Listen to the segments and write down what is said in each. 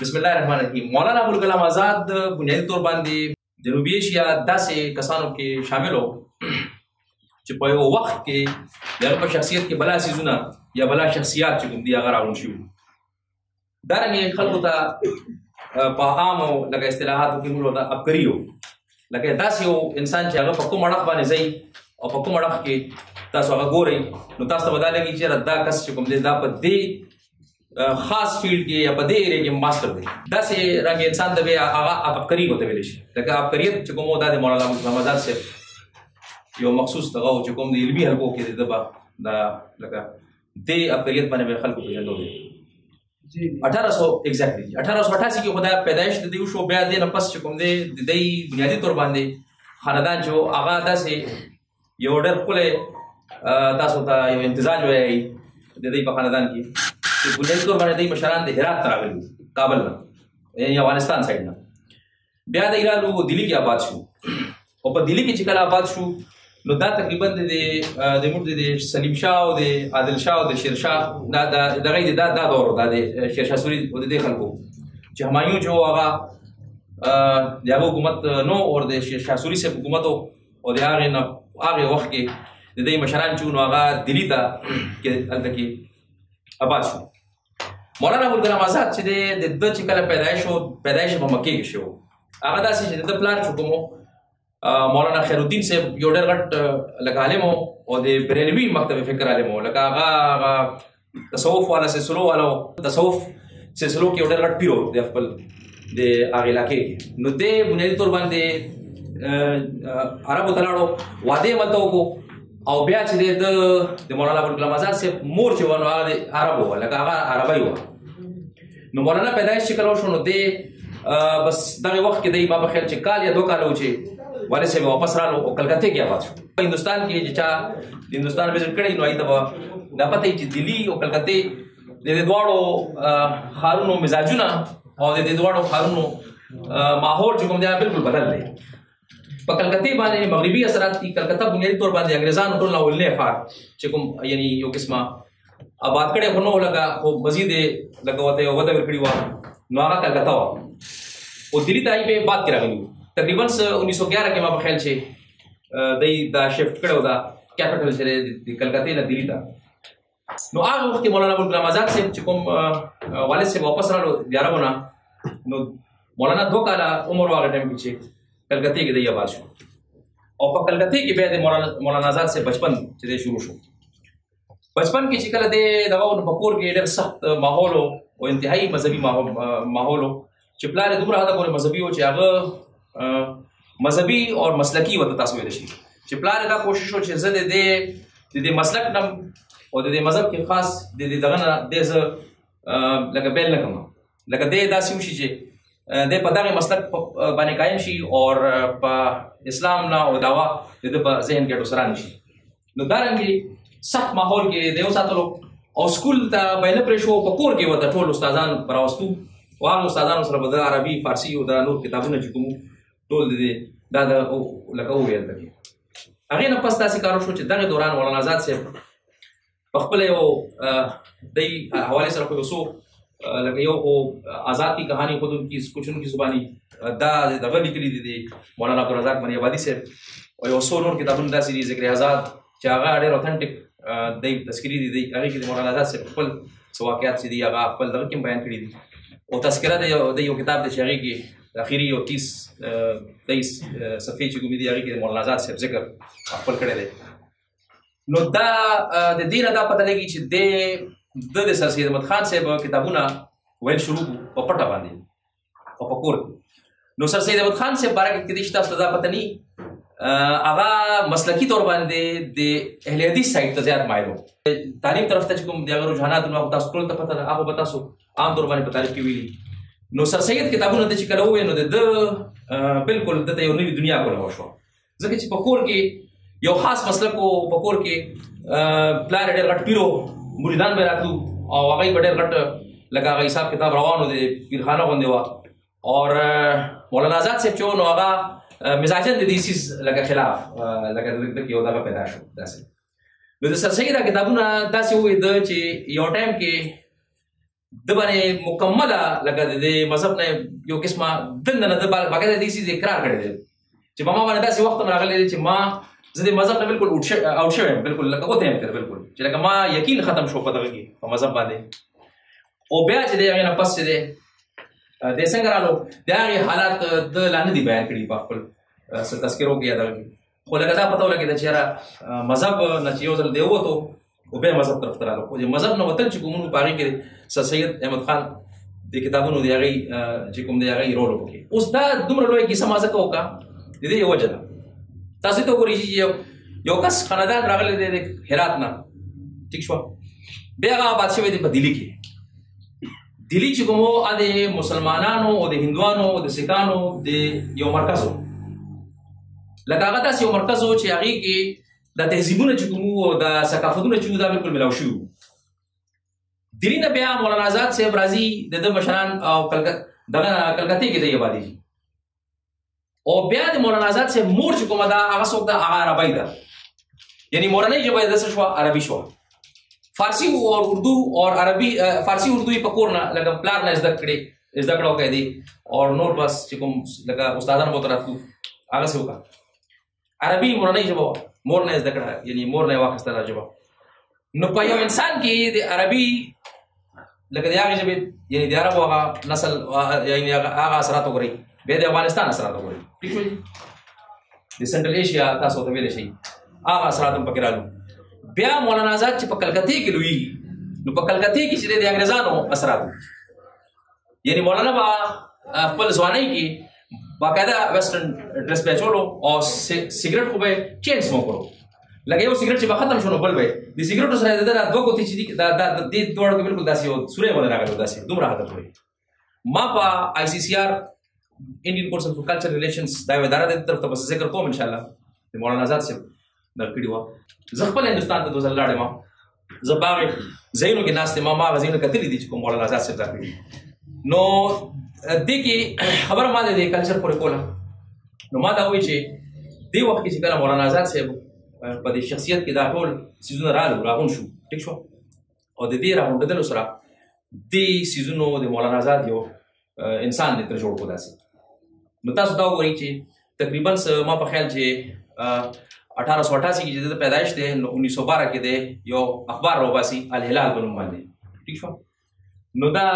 बिस्मिल्लाहिर्रहमानिर्रहीम। मौलाना अबुल कलाम आज़ाद बुनियादी तौर बांधी जनूबी एशिया दासे कसानों के शामिल हो चुपे वक्त के यार शख्सियत के भला सीजुना या भला शख्सियात चुकुम दिया अगर आउन शिव दारंगे खलकुता पाआम हो लगा इस्तिलाहात की मूल होता अब करी हो लगे दासी हो इंसान चाहे पक्को मड़क बने सही और पक्को मड़क के तासो अगर गो रही नो तास तो बता लेगी चेहरा दा कस चुकुम दे दा पर दे खास फील्ड के या पदे एरिया के मास्टर दे दस रंग इंसान दबे आगा आप करीब होते वेलेश लगा आप करियत चुकोमो दादे मौलाना अबुल कलाम आज़ाद से यो मखसूस दगा हो चुकोम दे इल्मी हलको के दबा दा लगा दे आप करियत बने बेखल को भेजो दे जी 1800 एग्जैक्टली 1888 की खुदा पैदाइश दे शो बया दे न पस चुकोम दे दई बुनियादी तौर बांधे खानदान जो आगा दा से यो ऑर्डर खुले तास होता यो इंतजाम जो है दे दई खानदान की बुनियादी तौर पर मशरान हेरात तरावल काबल ना अफगानिस्तान साइड ना ब्याद इरालू दिल्ली की आबाद शू और पर दिल्ली की चिकल आबाद शू नो दा तकरीबन दे दे दे मुर्द दे सलीम शाह दे आदिल शाह दे शेर शाह दा दा दगई दे दा दा दौर दा दे शेर शाह सूरी दे दे खलको जे हमायूं जो आगा या हुकूमत नो और दे शेर शाह सूरी से हुकूमत हो और यार ना आगे वक्त के दे दे मशरान चून आगा दिल्ली ता के अल तक आबाद शू मौलाना अबुल कलाम आज़ाद से दे दद चिकल पैदाइश में मक्के के शो आगादा से दद प्लान चुकमो मौलाना खैरुद्दीन से योडर गट लगा लेमो और दे बरेलवी मकतब फिक्र आलेमो लगा आगा तसव्वुफ वाला से सुलो वाला तसव्वुफ से सुलो के योडर गट पीरो दे अफल दे आगे लाके नु दे बुनियादी तौर पर दे अरब तलाड़ो वादे मतो को और ब्याह से दे मौलाना अबुल कलाम आज़ाद से मोर जो अरब हुआ लगा अरबई हुआ नो मौलाना पैदाइश से करो शो दे बस दगे वक्त के दई बाबा खैर से काल या दो काल हो जे वाले से वापस रा लो और कलकत्ते की आवाज हिंदुस्तान के जिचा हिंदुस्तान विजिट करी नो आई दबा दपत ही दिल्ली और कलकत्ते दे द्वाड़ो हारून मिजाजुना और दे द्वाड़ो हारून माहौल जो कम दिया बिल्कुल बदल रहे कलकत्ते बाने मगरबी असरात की कलकत्ता बुनियादी तौर पर अंग्रेजान तो लाउल फार चकुम यानी यो किस्मा आबाद कड़े बनो लगा वो मजीद लगा होते वदा बिकड़ी हुआ नवारा कलकत्ता हुआ वो दिल्ली ताई पे बात करा गई तकरीबन 1911 के मां ख्याल से दई दा शिफ्ट कड़े होता कैपिटल से कलकत्ते ना दिल्ली था नो आ वक्त के मौलाना अबुल कलाम आज़ाद से चकुम वाले से वापस रा लो यारा बना नो मौलाना दो काला उम्र वाला टाइम पीछे कलकत्ते की दैया बात शुरू और पर कलकत्ते की बैद मौलाना आज़ाद से बचपन से शुरू शो बचपन की शिकल दे दवाओं बकोर के डर सख्त माहौल हो और इंतहाई मजहबी माहौल हो चिपला दूर रहा था पूरे मजहबी हो चाहे मजहबी और मसलकी वत तस्वीर रशी चिपला रहा कोशिश हो चेज दे दे दे दे मसलक नम और दे दे मजहब के खास दे दे दगना दे लगा बैल लगमा लगा दे दासी उशीजे दे पता के मसलक बाने कायम शी और इस्लाम ना और दावा दे जहन के टोसरा निशी नुदारंगी सख्त माहौल के देव साथ लोग और स्कूल ता बैन प्रेशो पकोर के वता टोल उस्तादान बरावस्तु वाल उस्तादान उसरा बदा अरबी फारसी उदा नूर किताबों ने जुकुम टोल दे दादा लगा हुए अंदर अगे न पस्ता से कारो सोचे दंगे दौरान मौलाना आज़ाद से बखपले ओ दई हवाले से रखो सो लगे यो को आज़ाद की कहानी खुद उनकी कुछ उनकी जुबानी दा दगल निकली दी मौलाना अब्दुल रज़ाक मनी आबादी से और यो सोनूर किताबुन दा सीरीज जिक्र आज़ाद चागा अडे ऑथेंटिक दई तस्करी दी दी अगे की मौलाना आज़ाद से फल सवाकियात सी दी आगा फल दग के बयान करी दी और तस्करा दे यो किताब दे शगी की आखिरी और 30 सफ़े चुगु दी आगे की मौलाना आज़ाद से जिक्र फल करे दे नो दा दे दीन अदा पता लगी छ दे दे सर सैयद अहमद खान साहब किताबुना वैल शुरू को पट्टा बांधे और पकोर नो सर सैयद अहमद खान साहब बारह किश्ता पतनी आगा मसलकी तौर बांधे दे अहले हदीस साइड तो ज्यादा माहिर हो तालीम तरफ तजकुम दिया अगर रुझाना तुम आपको स्कूल तक पता आपको बता सो आम तौर पर तारीफ की हुई नो सर सैयद किताबुना दे चिकल हुए नो दे बिल्कुल दे यो नई दुनिया को लहोश हो जबकि पकोर के यो खास मसल को पकोर के प्लान एडर कट पीरो मुरीदान में रातू और वाकई बड़े रट लगा गई साहब किताब रवान होते पीर खाना बंदे हुआ और मौलाना आज़ाद से चो नगा मिजाजन दे दी लगा खिलाफ लगा कि होता का पैदाश होता से सर सही था किताबुना दास हुए द चे यो टाइम के دبانه مکملا لگا دیده مذهب نه یو کس ما دن نه دبال باقی دیسی ذکر کرده چه ما من داشی وقت من اغلب دیده چه ما زدی مذهب نه بالکل اوضشه بالکل لگا بودیم تر بالکل چه لگا ما یقین ختم شو پدرگی ما مذهب باده او بیا چه دیگه نه پس چه ده دسنگرالو دیگه حالات دلانه دی بیان کردی با کل تسکیرو کیا درگی خود لگا تا پتو لگیده چه را مذهب نتیوزل دیو تو وبه مذهب طرف ترالو خو مذهب نو وطن چې کومونو پاره کې سر سید احمد خان د کتابونو دی هغه چې کوم دی هغه رول وکړي اوس دا دومره لوی کیسه مازه کوکا د دې یو وجه تاسو ته ګورئ چې یو کس خاندان راغلی دی هرات نه ٹھیک شو بیا هغه آباد شوی دی په دلی کې دلی چې کومو د مسلمانانو او د هندوانو او د سکانو د یو مرکز لکه هغه تاسو یو مرکز و چې هغه کې دا تهذیبونه چې کومو او دا ثقافتونه چې دا بالکل ملاو شو دلی نه بیا مولانا آزاد صاحب راځي د د مشران او کلکتې کې دی آبادي او بیا د مولانا آزاد صاحب مور چې کومه دا هغه څوک د هغه عربۍ ده یعنی مورنۍ ژبه یې داسې شوه عربي شوه فارسي او اردو او عربي فارسي اردو یې په کور نه لکه پلار نه زده کړه وکړې دي او نور بس چې کوم لکه استادان بوته راتلو هغه څه وکړه عربي مورنۍ ژبه مور نه زده کړه یعنی مور نه واخیسته دا ژبه نو په یو انسان کې د عربي لکه د هغې ژبې یعنې د عربو هغه نسل یعنې هغه اثرات وګورئ بیا د افغانستان اثرات وګورئ ټیک شوي د سنټرل ایشیا تاسو ورته ویلی شئ هغه اثرات هم پکې رالو بیا مولانا آزاد چې په کلکتې کې لویږي نو په کلکتې کې چې دی د انګرېزانو اثرات یعنې مولانا به خپل ځوانۍ کې باقاعدہ ویسٹرن ڈریس پہ چولو اور سگریٹ کو بے چین سموک کرو لگے وہ سگریٹ چپا ختم شنو بل بے دی سگریٹو سرائے دیدہ دا دو کوتی چی دی دی دوڑا کو بلکل دا سی ہو سورے مدن آگر ہو دا سی دوم رہا دا دوڑے ما پا آئی سی سی آر انڈین کورس آف کلچر ریلیشنز دائیو ادارہ دیدہ طرف تا بس ذکر کوم انشاءاللہ دی مولانا آزاد سے در کڑی ہوا زخپل ہندوستان تا دوزل لاڑے ما زباغی زینوں کے ناستے ما ما غزینوں کتلی دی چکو مولانا آزاد سے در کڑی نو دیکی خبر ما ده ده کلچر پوری کولا نو ما ده ہوئی چه دی وقتی چه کلا مولانا آزاد سے پا ده شخصیت که ده طول سیزون رالو راغون شو ٹک شو او ده ده راغون دلو سرا دی سیزونو ده مولانا آزاد یو انسان ده تر جوڑ کو ده سی نو تاسو داو گوری چه تقریباً ما پا خیال چه 1888 کی جده پیدایش ده 1912 که ده یو اخبار رو باسی الهلال بنو مان ده ٹک شو نو دا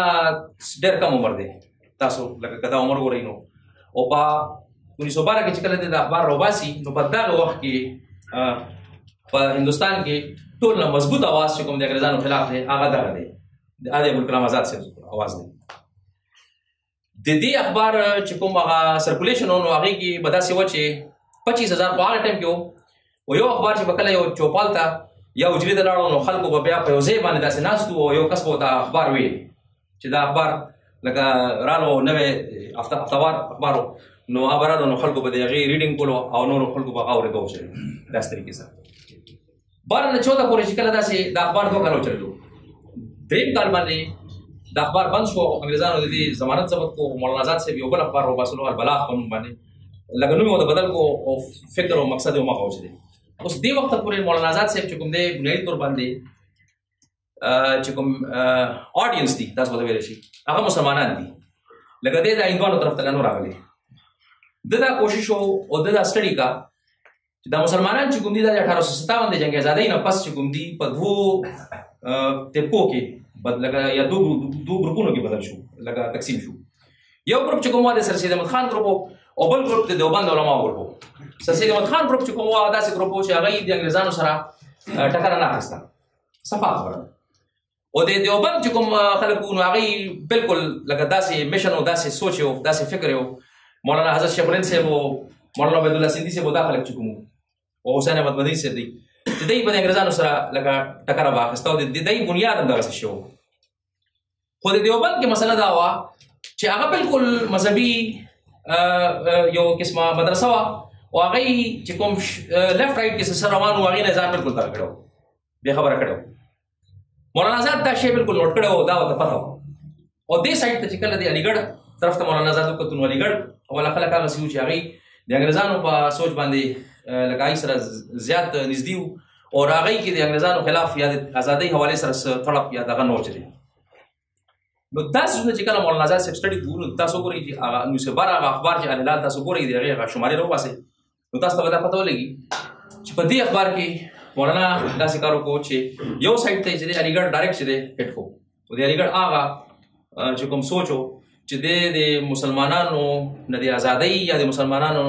دیر کم عمر ده تاسو لکه کدا عمر ګورئ نو او په 1912 کې چې کله د اخبار راوباسي نو په دغه وخت کې په هندوستان کې ټول نه مضبوط اواز چې کوم د انګرېزانو خلاف دی هغه دغه دی د ابوالکلام آزاد صاحب اواز دی د دې اخبار چې کوم هغه سرکولیشن و نو هغې کې به داسې وه چې 25,000 په هغه ټایم کې و یو اخبار چې به کله یو چوپال ته یا حجرې ته لاړو نو خلکو به بیا په یو ځای باندې داسې ناست و او یو کس به ورته اخبار ویل چې دا اخبار لکه رالو نوی افتوار اخبارو نو هغه رالو نو خلکو به د هغې ریډینګ کولو او نورو خلکو به هغه اورېده وچلو داسې طریقې سره باره نه 14 پورې چې کله داسې دا اخبار 2 کاله وچلېدو دریم کال باندې دا اخبار بند شو او انګرېزانو د دې ضمانت ضبط کو مولانا آزاد صاحب یو بل اخبار وباسلو البلاغ په نوم باندې لکه نوم یې ورته بدل کو او فکر او مقصد یې هماغه وچلېد اوس دې وخته پورې مولانا آزاد صاحب چې کوم دی بنیادي طور باندې چې کوم آډینس دي تاسو ورته ویلی شي هغه مسلمانان دي لکه دی د هندوانو طرف ته نور راغلی ده دا کوشش و او ده دا سټډي کا چې دا مسلمانان چې کوم دي دا د 1857 د جنګ ازادۍ نه پس چې کوم دي په دوو طبقو کې لکه یا دوو ګروپونو کې بدل شو لکه تقسیم شو یو ګروپ چې کوم و د سر سید احمد خان ګروپ او بل ګروپ د دیوبند علماو ګروپ و سر سید احمد خان ګروپ چې کوم و داسې ګروپ و چې هغه یې د انګرېزانو سره ټکره نه اخیسته صفا خبره او د دیوبند چې کوم خلکو نو هغې بالکل لکه داسې میشن و داسې سوچ و داسې فکر و مولانا حضرت شبرین صاحب و مولانا عبیدالله سندي صاحب و دا خلک چې کوم او حسین احمد مدني صاحب دی د دوی به د انګرېزانو سره لکه ټکره واخیسته او د دوی بنیاد هم دغسې شوی خو د دیوبند کې مسله دا وه چې هغه بالکل مذهبي یو قسمه مدرسه وه او هغې چې کوم لیفټ رایټ کې سر روان و هغې نه ځان بالکل دغه کړی و بې خبره کړی و مولانا آزاد دا شی بالکل نوٹ کړی و دا ورته پته وه او دې سایډ ته چې کله د علیګړ طرف ته مولانا آزاد وکتو نو علیګړ اوله خلک هغسې و چې هغې د انګرېزانو په سوچ باندې لکه هغې سره زیات نږدې و او هغې کې د انګرېزانو خلاف یا د ازادۍ حوالې سره څه تړپ یا دغه نه وچلېد نو تاسو چې کله مولانا آزاد صاحب سټډي ګورو تاسو ګورئ چې هغه نو سبا هغه اخبار چې الهلال تاسو ګورئ دی هغه شمارې راوباسي نو تاسو ته دا پته ولګي چې په دې اخبار کې مولانا داسې کار وکړو چې یو سایډ ته چې علیګړ ډایرکټ چې دی هټ کو او د علیګړ هغه چې کوم سوچو چې د مسلمانانو نه د آزادۍ یا د مسلمانانو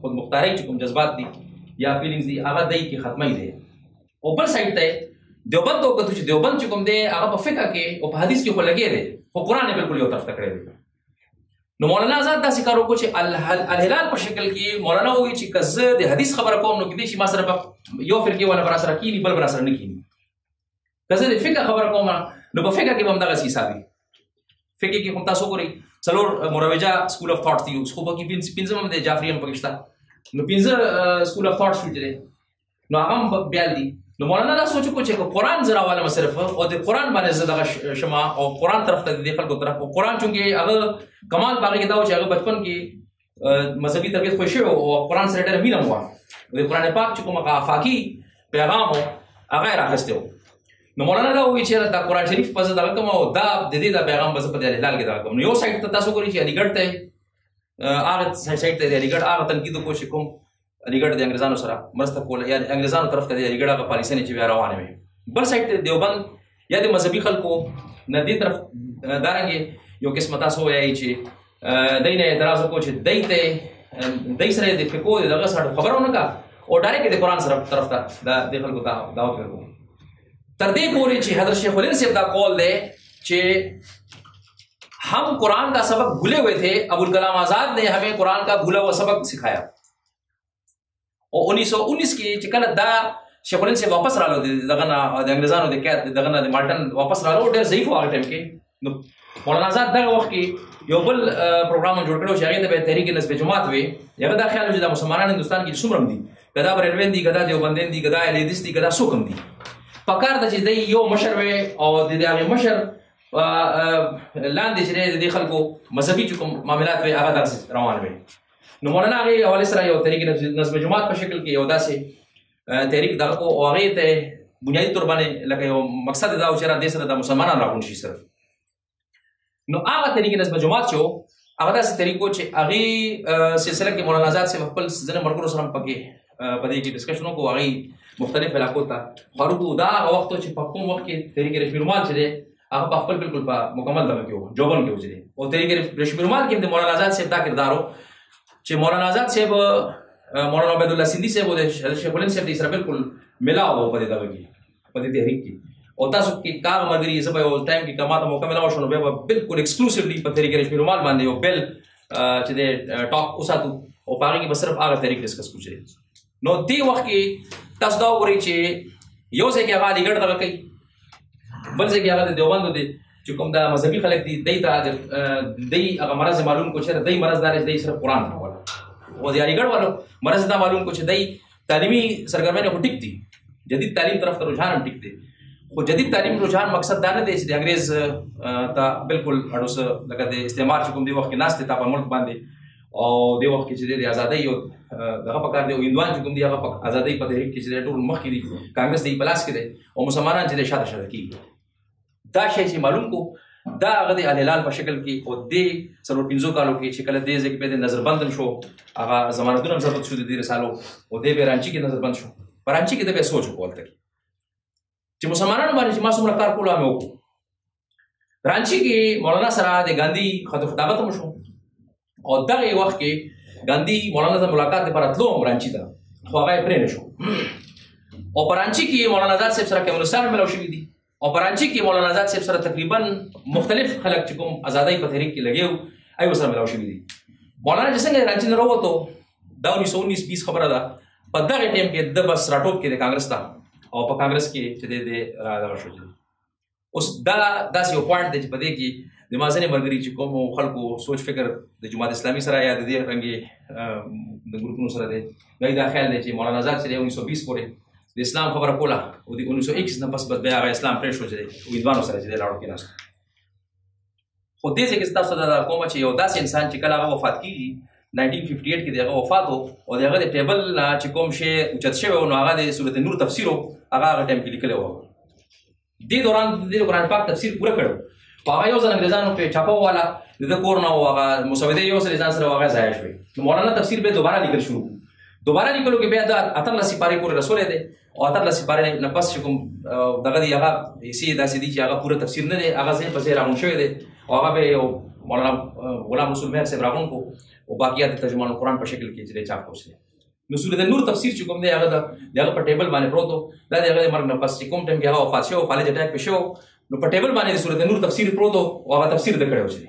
خود مختارۍ چې کوم جذبات دي یا فیلینګز دي هغه دی کې ختمې دی او بل سایډ ته دیوبند تو کتو چې دیوبند چې کوم دی هغه په فقہ کې او په حدیث کې خو لګی دی خو قرآن بالکل یو طرف ته کړی دی نو مولانا آزاد داسې کار وکړو چې الهلال په شکل کې مولانا وویل چې که زه د حدیث خبره کوم نو کیدای شي ما سره یو فرقې والا برا سره کینی بل برا سره نه کینی که زه د فقہ خبره کوم نو په فقہ کې به همدغسې حساب وي فقہ کې کوم تاسو ګورئ څلور مروجا سکول آف تھاټ دي خو پکې پنځم هم دی جعفري هم پکې شته نو پنځه سکول آف تھاټ شو دی نو هغه هم بیال دي نو مولانا دا سوچ کو چې قرآن زرا والا مصرف او د قرآن باندې زده شما او قرآن طرف ته د خلکو طرف او قرآن چونګې هغه کمال باغې کې دا و چې هغه بچپن کې مذهبي طبیعت خوښ شوی او قرآن سره ډېره مینه مو وه د قرآن پاک چې کوم هغه افاقي پیغام و هغه یې راخیستی و نو مولانا دا وویل چې دا قرآن شریف به زه دغه کوم او دا د دې دا پیغام به زه په د الهلال کې دغه کوم نو یو سایډ ته تاسو ګورئ چې علیګړ ته هغه سایډ ته د علیګړ هغه تنقید وکړو چې کوم علیګړ د انګریزانو سره مرسته کوله یا انګریزانو طرف ته د علیګړ هغه پالیسۍ چې بیا روانې وې بل سایډ ته دیوبند یا د مذهبي خلکو نه دې طرف دارنګې یو قسمه تاسو ووایئ چې دی نه اعتراض وکړو چې دی ته دی سره د فقو د دغه سره خبره ونه کړه او ډایرکټ د قرآن سره طرف ته دې خلکو ته دعوت ورکړو تر دې پورې چې حضرت شیخ الهند صاحب دا قول دی چې هم قرآن کا سبق بھولے ہوئے تھے ابوالکلام آزاد نے ہمیں قرآن کا بھولا ہوا سبق سکھایا اور 1919 کی چکل دا شیخ الہند سے واپس رالو د انګریزانو د قید دغه نه د مالټن واپس رالو ډېر ضعیف و هغه ټایم کې مولانا آزاد دغه وخت کې یو بل پروګرام جوړ کړی و چې هغې ته به یې تحریک نصب جماعت وې هغه دا خیال و چې دا مسلمانان هندوستان کې څومره دي که دا بریلویان دي که دا دیوبندیان دي که دا الیدیس دي که دا څوک هم دي پکار ده چې دی یو مشر وې او د دې هغې مشر لاندې چې دی د دې خلکو مذهبي چې کوم معاملات وې هغه داسې روان وې نو مولانا هغې حوالې سره یو تحریک نظم جماعت په شکل کې یو داسې تحریک دغه کړو او هغې ته بنیادي طور باندې لکه یو مقصد یې دا و چې دې سره دا مسلمانان راغونډ شي صرف نو هغه تحریک نظم جماعت چې و هغه داسې تحریک و چې هغې سلسله کې مولانا آزاد صاحب خپل ځینو ملګرو سره هم پکې په دې کې ډسکشن وکړو هغې مختلف علاقو ته خروج و دا هغه وخت و چې په کوم وخت کې تحریک رشمي رومال چې دی هغه په خپل بالکل په مکمل دغه کې و جوبن کې و چې دی او تحریک رشمي رومال کې د مولانا آزاد صاحب دا کردار و چې مولانا آزاد صاحب مولانا عبیدالله سندي صاحب او د شیخ الهند صاحب دې سره بالکل ملاو و په دې دغه کې په دې تحریک کې او تاسو کې کار ملګري زه به یو ټایم کې که ما ته موقع ملاو شو نو بیا به بالکل ایکسکلوسیولی په تحریک رشمي رومال باندې یو بل چې دی ټاک وساتو او په هغې کې به صرف هغه تحریک ډسکس کړو چې نو دې وخت کې تاسو دا وګورئ چې یو ځای کې هغه علیګړ دغه کوي بل ځای کې هغه د دیوبند دی چې کوم دا مذهبي خلک دي دی ته دی هغه مرض معلوم کړو چې دی مرض دار دی صرف قرآن راوړ वो यारी गढ़ वालों मरसदा मालूम कुछ दई तालीमी सरगर्मी ने टिक दी जदीद तालीम तरफ तो रुझान टिक दे वो जदीद तालीम रुझान मकसद दाने दे इसलिए अंग्रेज ता बिल्कुल अड़ोस लगा दे इस्तेमाल चुकुम दे वक्त के नाश्ते तापा मुल्क बांधे और दे वक्त की आज़ादी दगा पकार दे हिंदुआन चुकुम दिया आज़ादी पते किसी टूल मख की दी कांग्रेस दी पलास के दे और मुसलमान जिले शादा शादा की दाश ऐसी मालूम को دا هغه د الهلال په شکل کې او دې څلور پنځو کالو کې چې کله دې ځای کې بیا نظربند شو هغه ضمانتونه هم ضبط شو د دې رسالو او دې بیا رانچي کې نظربند شو په رانچي کې دا بیا سوچ وکړو هلته کې چې مسلمانانو باندې چې ما څومره کار کولو هغه مې وکړو رانچي کې مولانا سره د ګاندي خط خطابت هم شو او دغه وخت کې ګاندي مولانا ته ملاقات لپاره تلو هم رانچي ته خو هغه یې پرې نه شو او په رانچي کې مولانا آزاد صاحب سره کمونستان ملاو شوي دي اور پرانچی کی مولانا آزاد صاحب سره تقریباً مختلف خلق چکم آزادی په تحریک کې لګیو ایو سره ملاو شوي دي مولانا چې څنګه رانچی نه راووتو دا 1919-20 خبره ده په دغه ټایم کې ده بس راټوپ کې د کانګرس ته او په کانګرس کې چې دی د دغه شو اوس دا داسې یو پوینټ دی چې په دې کې د ما ځینې ملګري چې کومو خلکو سوچ فکر د جماعت اسلامي سره یا د دې رنګې د ګروپونو سره دی دا دا خیال دی چې مولانا آزاد چې دی 1920 پورې د اسلام خبره کوله او د 1921 نه پس بس بیا هغه اسلام پرې شو چې دی امیدوانو سره چې دی لاړو کې ناست خو دې ځای کې ستاسو ته دا کومه چې یو داسې انسان چې کله هغه وفات کېږي 1958 کې د هغه وفات و او د هغه د ټیبل نه چې کوم شی اوچت شوی و نو هغه د صورت نور تفسیر و هغه ټایم کې لیکلی و دې دوران د قرآن پاک تفسیر پوره کړی پای یو ځل انګریزانو په چاپو والا د کور نه واغه مسوده یو ځل ځان سره واغه ځای شوی مولانا تفسیر به دوباره لیکل شروع دوباره لیکلو کې بیا د اتل سپاره پورې رسول دی او اتل سپاره نه بس کوم دغه دی هغه سی داسې دی چې هغه پوره تفسیر نه دی هغه ځین په ځای راون شوی دی او هغه به مولانا غلام رسول مهر صاحب راغون کو او باقیات ترجمان قرآن په شکل کې چې چاپ کوسي نو سورۃ نور تفسیر چې کوم دی هغه په ټیبل باندې پروتو دا هغه مرګ نه بس کوم ټیم کې هغه فاصله او فالج اٹیک پښو نو په ټیبل باندې سورۃ نور تفسیر پروتو او هغه تفسیر د کړو چې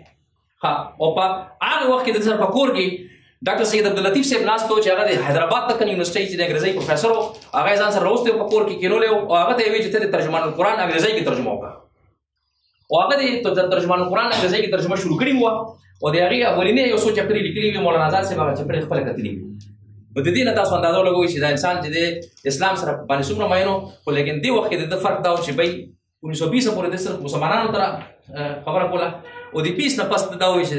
ها او په هغه وخت کې د سر په کور کې ډاکټر سید عبد اللطیف صاحب ناس ته چې هغه د حیدرآباد تک یونیورسيټي چې د انګریزي پروفیسور هغه ځان سره راوستي په کور کې کینول او هغه ته وی چې د ترجمان قرآن انګریزي کې ترجمه وکړه او هغه د ترجمان قرآن انګریزي کې ترجمه شروع کړی و او د هغه اولینې یو څو چپری لیکلي وی مولانا آزاد صاحب هغه چپری خپل کتلی و د دې نه تاسو اندازه لګوئ چې دا انسان چې اسلام سره باندې څومره مینو خو لیکن دې وخت کې د فرق دا و چې بای 1920 پورې د سر مسلمانانو تر خبره کوله او د پیس نه پس دا وایي چې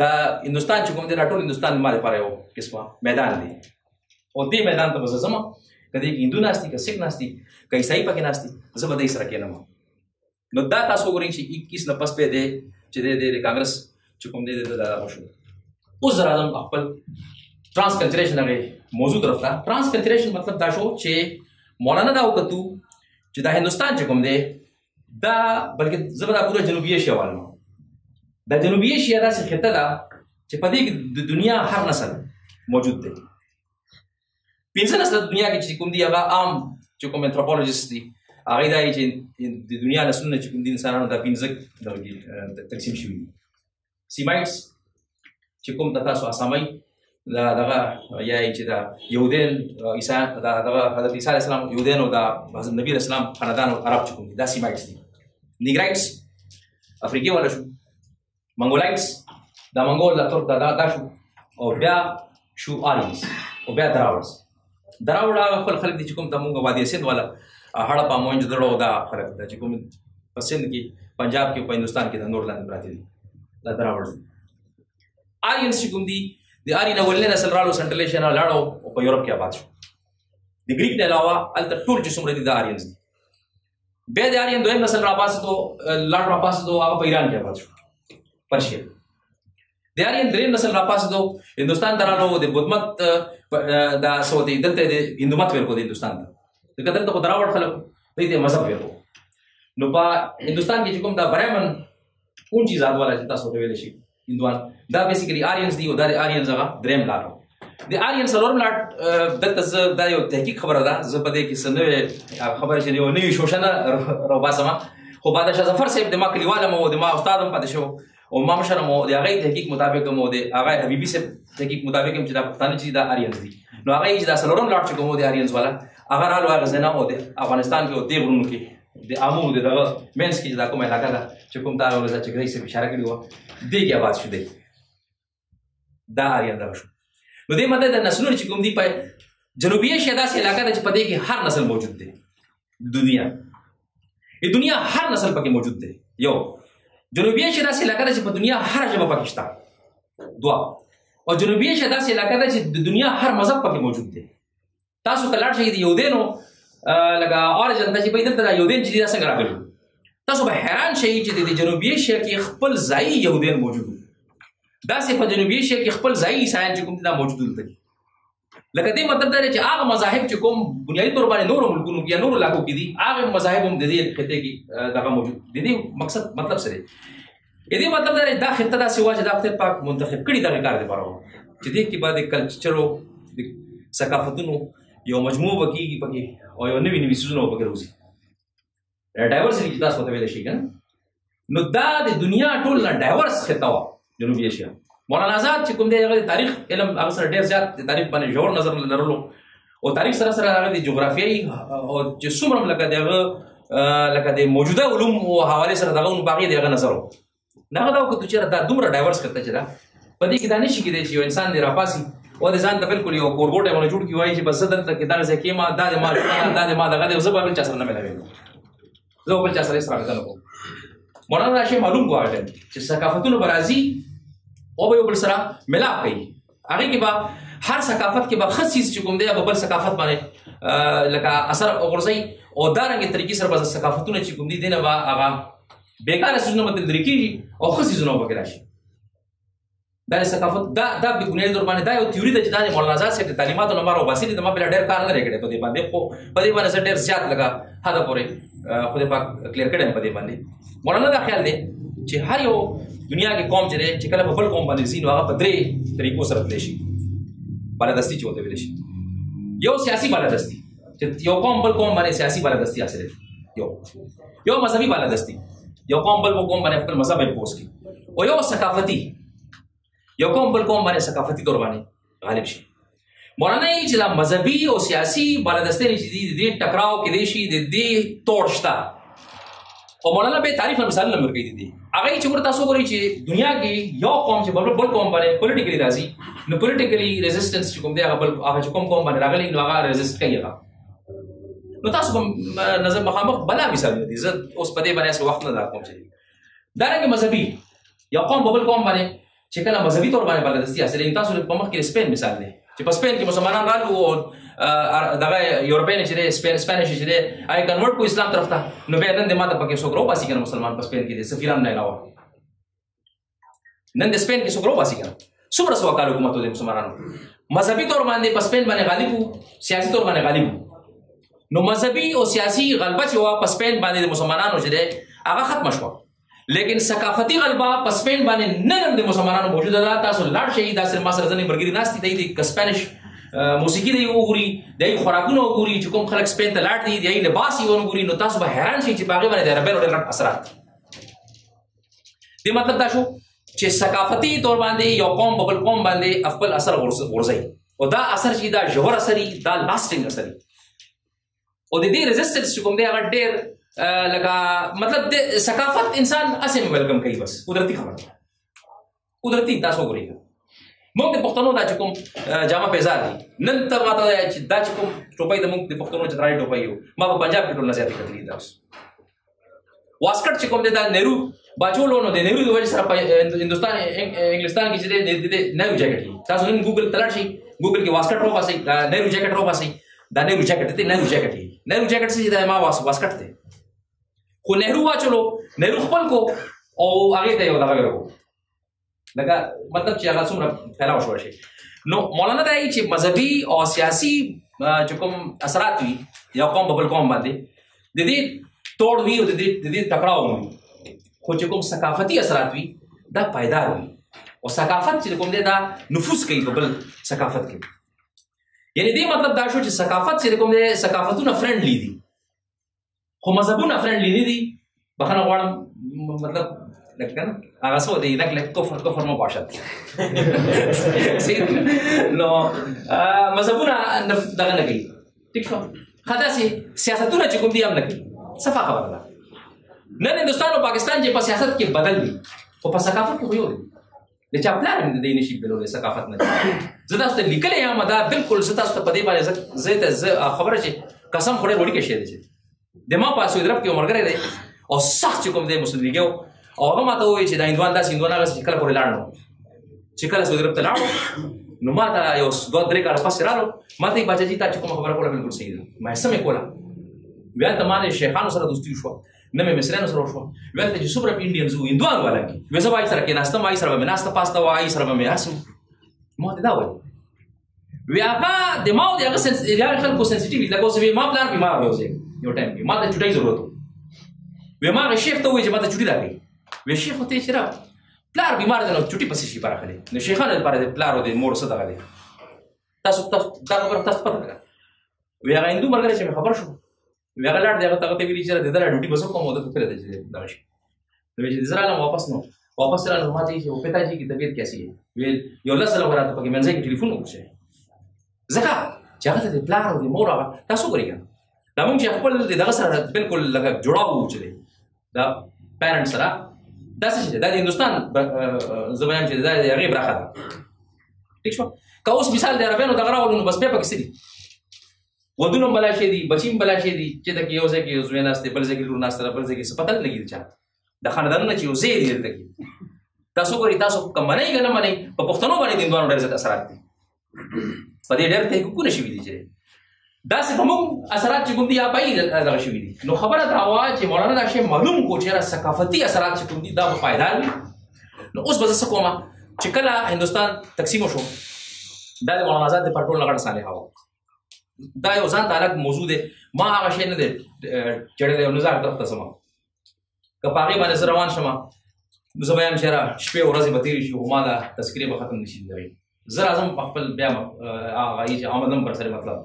دا هندوستان چې کوم دی دا ټول هندوستان ما لپاره یو قسمه میدان دی او دې میدان ته به زما که دې هندو ناست دي که سیک ناست دي که عیسایي پکې ناست دي زه به دې سره کېنم نو دا تاسو وګورئ چې 21 نه پس پې دی چې د کانګرس چې کوم دی دا وشو اوس زه راځم خپل ټرانسکنتریشن هغې موضوع طرف ته ټرانسکنتریشن مطلب دا شو چې مولانا دا وکتو چې دا هندوستان چې کوم دی دا بلکې زبر دا پورا جنوبی ایشیا والو دا جنوبی ایشیا دا څه خطه ده چې په دې کې د دنیا هر نسل موجود دی پنځه نسل د دنیا کې چې کوم دی هغه عام چې کوم انتروپولوجیست دي هغه دا چې د دنیا نسلونه چې کوم دي انسانانو دا پنځه دغه کې تقسیم شوي دي سیمایس چې کوم د تاسو اسامۍ دا دغه یا چې دا یهودین عیسی دا دغه حضرت عیسی علیه السلام یهودین او دا نبی اسلام خاندان او عرب چې کوم دي دا سیمایس دي نیګرایټس افریقی والا شو منګولایټس دا منګول دا ترک دا شو او بیا شو آریز او بیا دراوړس دراوړ هغه خپل خلک دي چې کوم د مونږ وادي سند والا هړپا موهنجودړو دا خلک دي چې کوم په سند کې پنجاب کې په هندوستان کې د نورلند پراته دي دا دراوړ آریز چې کوم دي د آرین اولنی نسل راړو سنټرل ایشیا لاړو او په یورپ کې آباد شو د ګریک نه علاوه هلته ټول چې څومره دي دا آریز دي بیا د آرین دویم نسل راپاسېدو هغه په ایران کې آباد شو پرشیا د آرین دریم نسل راپاسېدو هندوستان ته راغلو د بودمت دا څه ورته دلته یې هندومت ویل کو د هندوستان ته ځکه دلته خو دراوړ خلک دوی ته مذهب ویل نو په هندوستان کې چې کوم دا برهمن کوم چې ذات والا چې تاسو ته ویلی شي هندوان دا بیسیکلي آریانس دي او دا د آریانس هغه دریم لار د آریان څلورم لاټ دلته زه دا یو تحقیق خبره ده زه په دې کې څه نوې خبره چې یوه نوې شوشنه راوباسمه خو بادشاه ظفر صاحب د ما کلیوالم او د ما استاد هم پاتې شو او ما مشر هم د هغې تحقیق مطابق هم او د هغه حبیبي صاحب تحقیق مطابق هم چې دا پښتانه چې دا آریانس دي نو هغه یې چې دا څلورم لاټ چې کوم د آریانس والا هغه راغلو هغه زنه او د افغانستان کې او دې غرونو کې د امو د دغه مینس کې چې دا کومه علاقه ده چې کوم دا چې ګرګۍ صاحب اشاره کړې وه دې کې آباد شو دی دا آریان دغه شو نو دې مطلب د نسلونو چې کوم دي په جنوبي ایشیا داسې علاقه ده چې په دې کې هر نسل موجود دی دنیا د دنیا هر نسل پکې موجود دی یو جنوبي ایشیا داسې علاقه ده چې په دنیا هر ژبه پکې شته دوه او جنوبي ایشیا داسې علاقه ده چې د دنیا هر مذهب پکې موجود دی تاسو ته لاړ شئ د یهودینو لکه اورجن ته چې بای دلته دا یهودین چې دي دا څنګه راغلي تاسو به حیران شئ چې د جنوبي ایشیا کې خپل ځایي یهودین موجود دي داسې په جنوبي ایشیا کې خپل ځایي عیسایان چې کوم دي دا موجود دلته دي لکه دې مطلب دا دی چې هغه مذاهب چې کوم بنیادي طور باندې نورو ملکونو کې یا نورو علاقو کې دي هغه مذاهب هم د دې خطې کې دغه موجود د دې مقصد مطلب څه دی د دې مطلب دا دی دا خطه داسې وه چې دا خطه پاک منتخب کړي دغه کار دپاره وه چې دې کې به د کلچرو د ثقافتونو یو مجموعه به کېږي پکې او یو نوي څیزونه به پکې روځي ډایورسټي چې تاسو ورته ویلی شي که نه نو دا د دنیا ټول نه ډایورس خطه وه جنوبی ایشیا مولانا آزاد چې کوم دی هغه د تاریخ علم هغه سره ډېر زیات د تاریخ باندې ژور نظر لرلو او تاریخ سره سره هغه د جغرافیایي او چې څومره لکه د هغه لکه د موجوده علوم او حوالې سره دغه باغې د هغه نظر و نو هغه دا وکړو چې دا دومره ډایورس کړته چې دا په دې کې دا نه شي کېدای چې یو انسان دې راپاسي او د ځان ته بالکل یو کورګوټی باندې جوړ کړي وایي چې بس زه دلته کې دغه ځای کېما دا د ما دا د ما دغه دی زه به بل چا سره نه میلاوېږم زه به بل چا سره هېڅ رابطه نه کوم مولانا دا شی معلوم کړو هغه ټایم چې ثقافتونو به راځي او به یو بل سره ملاپ کوي هغې کې به هر ثقافت کې به ښه څیز چې کوم دی به بل ثقافت باندې لکه اثر غورځوي او دا رنګې طریقې سره به ثقافتونه چې کوم دي دې نه به هغه بیکاره سوژنو مدت دریکی او خسی سوژنو با کرایش. داره سکافت دا بیگونه دربانه داره و تئوری دچار داره مولانا آزاد سر تعلیمات و نمبر و باسیلی دم ما پلار دیر کار نرگیره پدی باند. پدی باند سر دیر زیاد لگا هدا پوره خود پاک کلیر کردم پدی باندی. مولانا دا خیال ده چه هریو دنیا که کام جره چه کلا بفل کام باندی زین و آقا پدری تریکو سر پلیشی. بالادستی چه بوده پلیشی؟ یو سیاسی بالادستی. چه یو کام بل کام باندی سیاسی بالادستی آسیله. یو مذهبی بالادستی. یو قوم بل قوم باندې خپل مذهب پوس کی او یو ثقافتي یو قوم بل قوم باندې ثقافتي قرباني غالب شي مولانا یې چې د مذهبي او سیاسي بالادسته نه دي ټکراو کې دي شي د دې توړشتا او مولانا به تعریف مثال نمبر کې دي هغه چې ورته تاسو ګورئ چې دنیا کې یو قوم چې بل قوم باندې پولیټیکلی راځي نو پولیټیکلی ریزिस्टنس چې کوم دی هغه بل هغه کوم قوم باندې راغلي نو هغه ریزिस्ट کوي نو تاسو نظر مخامخ بلا مثال دی زه اوس په دې باندې وخت نه راکوم چې دا رنګ مذهبي یو قوم بل قوم باندې چې کله مذهبي تور باندې بالادستی حاصلې تاسو په مخ کې سپین مثال دی چې په سپین کې مسلمانان راغلو او دغه یورپین چې سپینش چې آی کنورټ کو اسلام طرف ته نو بیا نن د ماته پکې څوک راوباسي کنه مسلمان په سپین کې دي سفیران نه علاوه نن د سپین کې څوک راوباسي کنه څومره سوال کار حکومت د مسلمانانو مذهبي تور باندې په سپین باندې غالب سیاسي تور باندې غالب نو مذهبی او سیاسی غلبه چې وا پسپین باندې د مسلمانانو چې ده هغه ختم شو لیکن ثقافتي غلبه پسپین باندې نن د مسلمانانو موجود ده تاسو لاړ شئ دا سر ماسره ځنې برګری ناشتي دی د سپینش موسیقي دی وګوري د خوراکونو وګوري چې کوم خلک سپین ته لاړ دي د لباس یې وګوري نو تاسو به حیران شئ چې باغې باندې د عربانو ډېر اثرات دې مطلب دا شو چې ثقافتي تور باندې یو قوم بل قوم باندې خپل اثر ورځي او دا اثر چې دا جوهر اثر دا لاستینګ اثر او د دې ریزिस्टنس چې کوم دی هغه ډېر لکه مطلب د ثقافت انسان اسیم ویلکم کوي بس قدرتي خبره قدرتي تاسو ګورئ موږ د پښتنو دا چې کوم جامه پیزار دي نن تر ماته دا چې کوم ټوپۍ د موږ د پښتنو چې درای ټوپۍ یو ما په پنجاب کې ټول نه زیاتې کتلې دا اوس واسکټ چې کوم دی دا نهرو باچولو نو د نهرو د وجې سره هندوستان انګلستان کې چې دی نهرو جاکټ تاسو نن ګوګل تلاړ شئ ګوګل کې واسکټ راوباسئ دا نهرو جاکټ راوباسئ دا نهرو جاکټ دی نهرو جاکټ دی نهرو جاکټ سے جدا ما واسکټ ته خو نهرو واچلو نهرو خپل کو او هغه ته یو دغه لکه مطلب چې هغه څومره فیلاو شو شي نو مولانا دا چې مذهبي او سیاسي چې کوم اثرات وي یو قوم بل قوم باندې د دې توړ وي او د دې ټکراو وي خو چې کوم ثقافتي اثرات وي دا پایدار وي او ثقافت چې کوم دی دا نفوذ کوي په بل ثقافت کې یعنی دی مطلب دا شو چې ثقافت چې کوم دی ثقافتونه فرندلی دي خو مذهبونه فرندلی نه دي بخنه غواړم مطلب لکه نه هغه څه دی لکه کفر مو باشد نو مذهبونه دغه نه کوي ټیک شو خدا سي سیاستونه چې کوم دی هم نه کوي صفه خبره ده نن هندوستان او پاکستان چې په سیاست کې بدل دي او په ثقافت کې ویو دي د چا پلار مې د دې نشي بلولې ثقافت نه زه تاسو ته لیکلی یم دا بالکل زه تاسو ته په دې باندې زه خبره چې قسم خورې وړي کې شی دی د ما په سویدرب کې ملګری دی او سخت چې کوم دی مسلم لیګ او هغه ماته وایي چې دا هندوان داسې هندوان هغه چې کله پورې لاړ چې کله سویدرب ته لاړو نو ما ته یو دوه درې کاله پسې راغلو ما ته یې باچا جي تا چې کومه خبره کوله بالکل صحیح ده ما یې سمې کوله ویل ته ما د شیخانو سره دوستي وشوه نه مې مصریانو سره وشوه ویل ته چې څومره انډیانز وو هندوان والا کې ویل زه به هغې سره کېناستم هغې سره به مې ناسته پاسته وه هغې سره به مې هسم ما ته دا ویل وی هغه د ما او د هغه خلکو سینسیټیو لکه اوس ما پلار مې ما ویوځې یو ټایم کې ما ته چوټۍ ضرورت و وی ما هغه شیخ ته ووایي چې ما ته چوټي راکړي وی شیخ ورته چې را پلار بیمار دی نو چوټي پسې شي پراخلی نو شیخانو لپاره د پلار او د مور څه دغه دی تاسو دا خبره تاسو پته ده وی هغه هندو ملګری چې مې خبر شو ویغه لاړ دی هغه ته ته ویلي چې د دې ډیوټي بس کوم ودا پکره دی دا شي نو چې زراله واپس را نو ماته یو پتا جی کی طبيعت کیسی ہے ویل یو لس له ورته پکې منځه کې ټلیفون وکړه زکه چې هغه د پلان او د مور هغه تاسو ګورئ دا مونږ چې خپل دغه سره بالکل لکه جوړاو وچلې دا پیرنټ سره داسې چې د هندوستان زبان چې دا یې غیب راخه ټیک شو که اوس مثال دی عربانو دغه راولونو بس په پاکستان ودونو بلا شي دي بچیم بلا شي دي چې دا کې یو ځای کې یو ځای ناستې بل ځای کې لور ناسته بل ځای کې څه پته نه لګي چا د خاندانونه چې یو ځای دي دلته کې تاسو ګورئ تاسو که منئ که نه منئ په پښتنو باندې د هندوانو ډېر زیات اثرات دي په دې ډېر تحقیقونه شوي دي چې دا سه همون اثرات چې کوم دي پای دغه شوې دي نو خبره دا وا چې مولانا شیخ معلوم کو چې را ثقافتي اثرات چې کوم دي دا پایدار نو اوس به څه کومه چې کله هندستان تقسیم شو دا د مولانا آزاد د پټول لګړ سالي هاو دا یو ځان تعلق موضوع ده ما هغه شی نه ده چې د نظر طرف ته سم کپاغي باندې روان شمه زه بیان شرا شپې ورځې بتیری شو ما دا تذکرې ختم نشي دی زه اعظم په خپل بیا هغه یې آمدن پر سره مطلب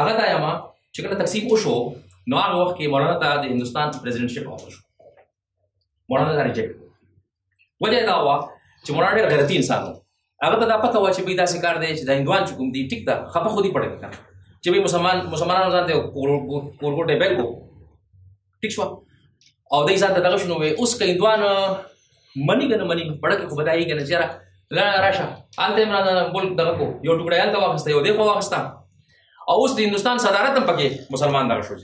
هغه دا یما چې کله تقسیم وشو نو هغه وخت کې مولانا ته د هندستان پریزیدنټشپ اوفر شو مولانا دا ریجیکټ ولې دا وا چې مولانا ډېر غلطي انسان و هغه ته دا پته وه چې دا سکار دی چې دا هندوان چې کوم دي ټیک ده خپه خودي پړه کړه چې به مسلمانانو ځان ته کورګوټې بیل کو ټیک شو او دې ځان ته دغه شنو وې اوس که هندوان منی که نه مني پړه کې خو بدایي که نه چې راشه هلته یې مرانا بول دغه کو یو ټوکړی هلته واخیسته یو دې خوا واخیسته او اوس د هندوستان صدارت هم پکې مسلمان دغه شو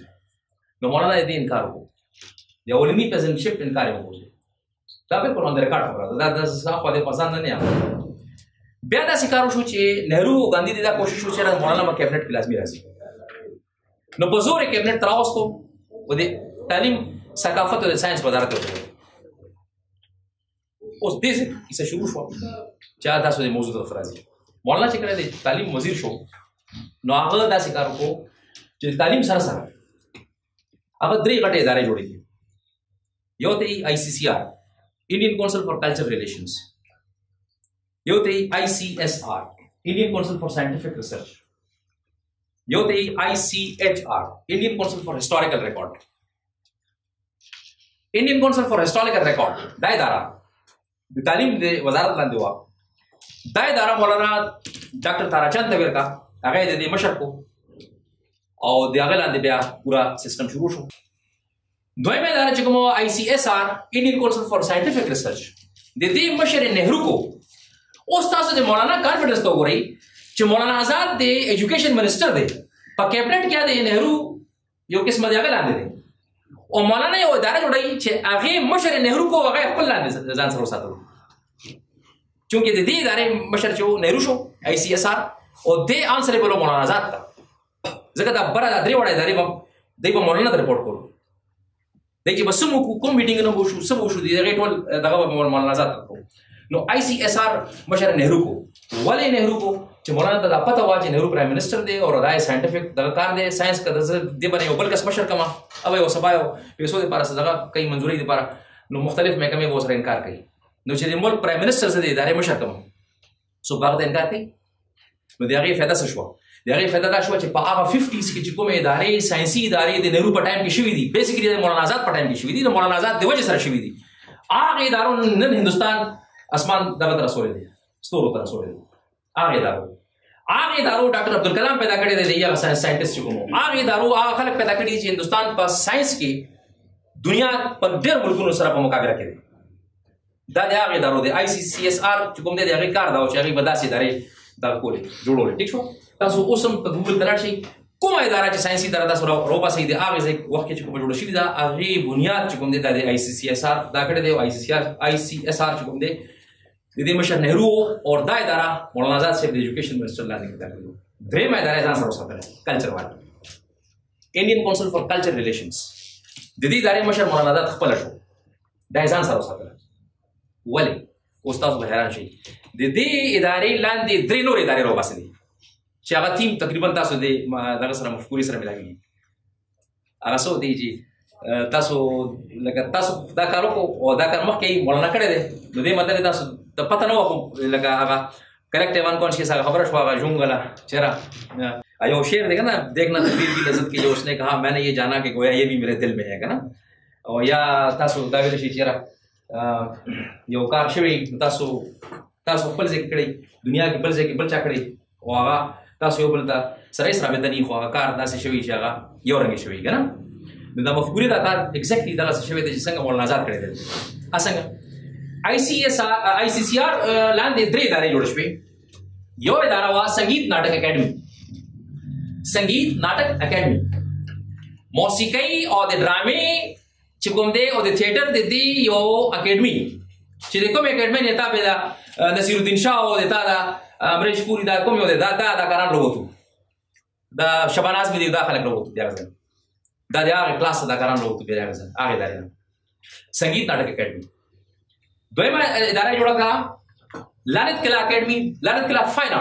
نو مولانا یې دې انکار وکړو د علمي پریزنټشپ انکار یې وکړو دا بالکل آن د ریکارډ خبره ده دا زما خوا دې پسند نه یاد بیا داسې کار وشو چې نهرو ګاندي دې دا کوشش وکړه چې مولانا به کیبنیټ کې لازمي راځي نو په زور یې کیبنیټ ته راوستو و د تعلیم ثقافت او د ساینس وزارت یې وکړو اوس دې کیسه شروع شوه چې تاسو دې موضوع ته راځي مولانا چې کله د تعلیم وزیر شو نو هغه داسې کار وکړو چې تعلیم سره سره هغه درې غټې ادارې جوړې دي یو ته یې ICCR Indian Council for Cultural Relations یو ته یې ICSR Indian Council for Scientific Research یو ته یې ICHR Indian Council for Historical Record Indian Council for Historical Record دا اداره د تعلیم د وزارت لاندې وه دا اداره مولانا ډاکټر تاراچند نویر کا هغه د دې مشر کو او د هغه لاندې بیا پورا سیستم شروع شو دویمه اداره چې کومه ICSR Indian Council for Scientific Research د دې مشر نهرو کو اوس تاسو د مولانا کانفرنس ته وګورئ چې مولانا آزاد د ایجوکیشن منسټر دی په کیبنیټ کې د نهرو یو قسمه د هغه لاندې دی او مولانا یو اداره جوړوي چې هغه مشر نهرو کو هغه خپل لاندې ځان سره وساتلو چونکې د دې ادارې مشر چې نهرو شو ICSR او دې آنسر یې بلو مولانا آزاد ته ځکه دا بره دا درې وړه ادارې به دی به مولانا ته رپورټ کړو دی چې به څه وکړو کوم میټینګ نه وشو څه وشو دې هغې ټول دغه به مولانا آزاد ته کړو نو ICSR مشر نهرو کو ولې نهرو کو چې مولانا ته دا پته وه چې نهرو پرایم منسټر دی او دا یې ساینټیفک دغه کار دی ساینس که دې باندې یو بل کس مشر کما او یو سبا یو پیسو دپاره څه دغه کوي منظورۍ دپاره نو مختلف محکمې به ورسره انکار کوي نو چې د ملک پرایم منسټر څه د ادارې مشر کما څوک به هغه ته انکار کوي نو د هغې فایده څه شوه د هغې فایده دا شوه چې په هغه 50s کې چې کومې ادارې ساینسي ادارې د نهرو په ټایم کې شوي دي بیسیکلي د مولانا آزاد په ټایم کې شوي دي د مولانا آزاد د وجې سره شوي دي هغې ادارو نن هندوستان اسمان دغه ته رسولی دی ستورو ته رسولی دی هغې ادارو ډاکټر عبدالکلام پیدا کړی دی د هغه ساینټیسټ چې کوم و هغې ادارو هغه خلک پیدا کړي چې هندوستان په ساینس کې دنیا په ډېر ملکونو سره په مقابله کې دی دا د هغې ادارو دی ICSR چې کوم دی د هغې کار دا و چې هغې به داسې ادارې دا کولی جوړولې ټیک شو تاسو اوس هم په ګوګل ته راشئ کومه اداره چې ساینسي اداره تاسو راوباسئ د هغې ځای وخت کې چې کومه جوړه شوې ده هغې بنیاد چې کوم دی دا د ICSR دا کړی دی او ICSR چې کوم دی د دې مشر نهرو او دا اداره مولانا آزاد صاحب د ایجوکیشن منسټر لاندې کې دا کړې وه درېیمه اداره یې ځان سره وساتله کلچر والا انډین کونسل فار کلچر ریلیشنس د دې ادارې مشر مولانا آزاد خپله شو دا یې ځان سره وساتله ولې اوس تاسو به حیران شئ د دې ادارې لاندې درې نورې ادارې راوباسې دي چې هغه تیم تقریبا تاسو د دغه سره مفکورې سره ملاویږي هغه څه دی چې تاسو لکه تاسو دا کار وکړو او دا کار مخکې مولانا کړی دی نو دې مطلب تاسو ته پته نه وه خو لکه هغه کرکټیو انکانشیس هغه خبره شوه هغه جونګله چېرې یو شعر دی که نه دیکھنا تقدیر کی لذت کیجیے اس نے کہا میں نے یہ جانا کہ گویا یہ بھی میرے دل میں ہے که نه او یا تاسو دا ویلی شي چېرې یو کار شوی تاسو تاسو خپل ځای کې کړی دنیا کې بل ځای کې بل چا کړی او هغه تاسو یو بل ته سره هېڅ رابطه نه وي خو هغه کار داسې شوی چې هغه یو رنګې شوی که نه نو دا مفکورې دا کار اکزیکټلي دغسې شوی دی چې څنګه مولانا آزاد کړی دی څنګه ICSR لاندې درې ادارې جوړې شوې یو اداره وه سنگیت ناټک اکیډمي سنگیت ناټک اکیډمي موسیقۍ او د ډرامې چې کوم دی او د تھیټر د دې یو اکیډمي چې د کوم اکیډمۍ نه تا به د نصیرالدین شاه او د تا د امریش پوري دا کوم یو دی دا کاران راووتو دا شباناز بده دا خلک لوګو ته راځي دا د هغه کلاس دا کاران لوګو ته راځي هغه دا संगीत नाटक एकेडमी दोय में इदारा जोड़ा था लानत कला एकेडमी लानत कला फाइन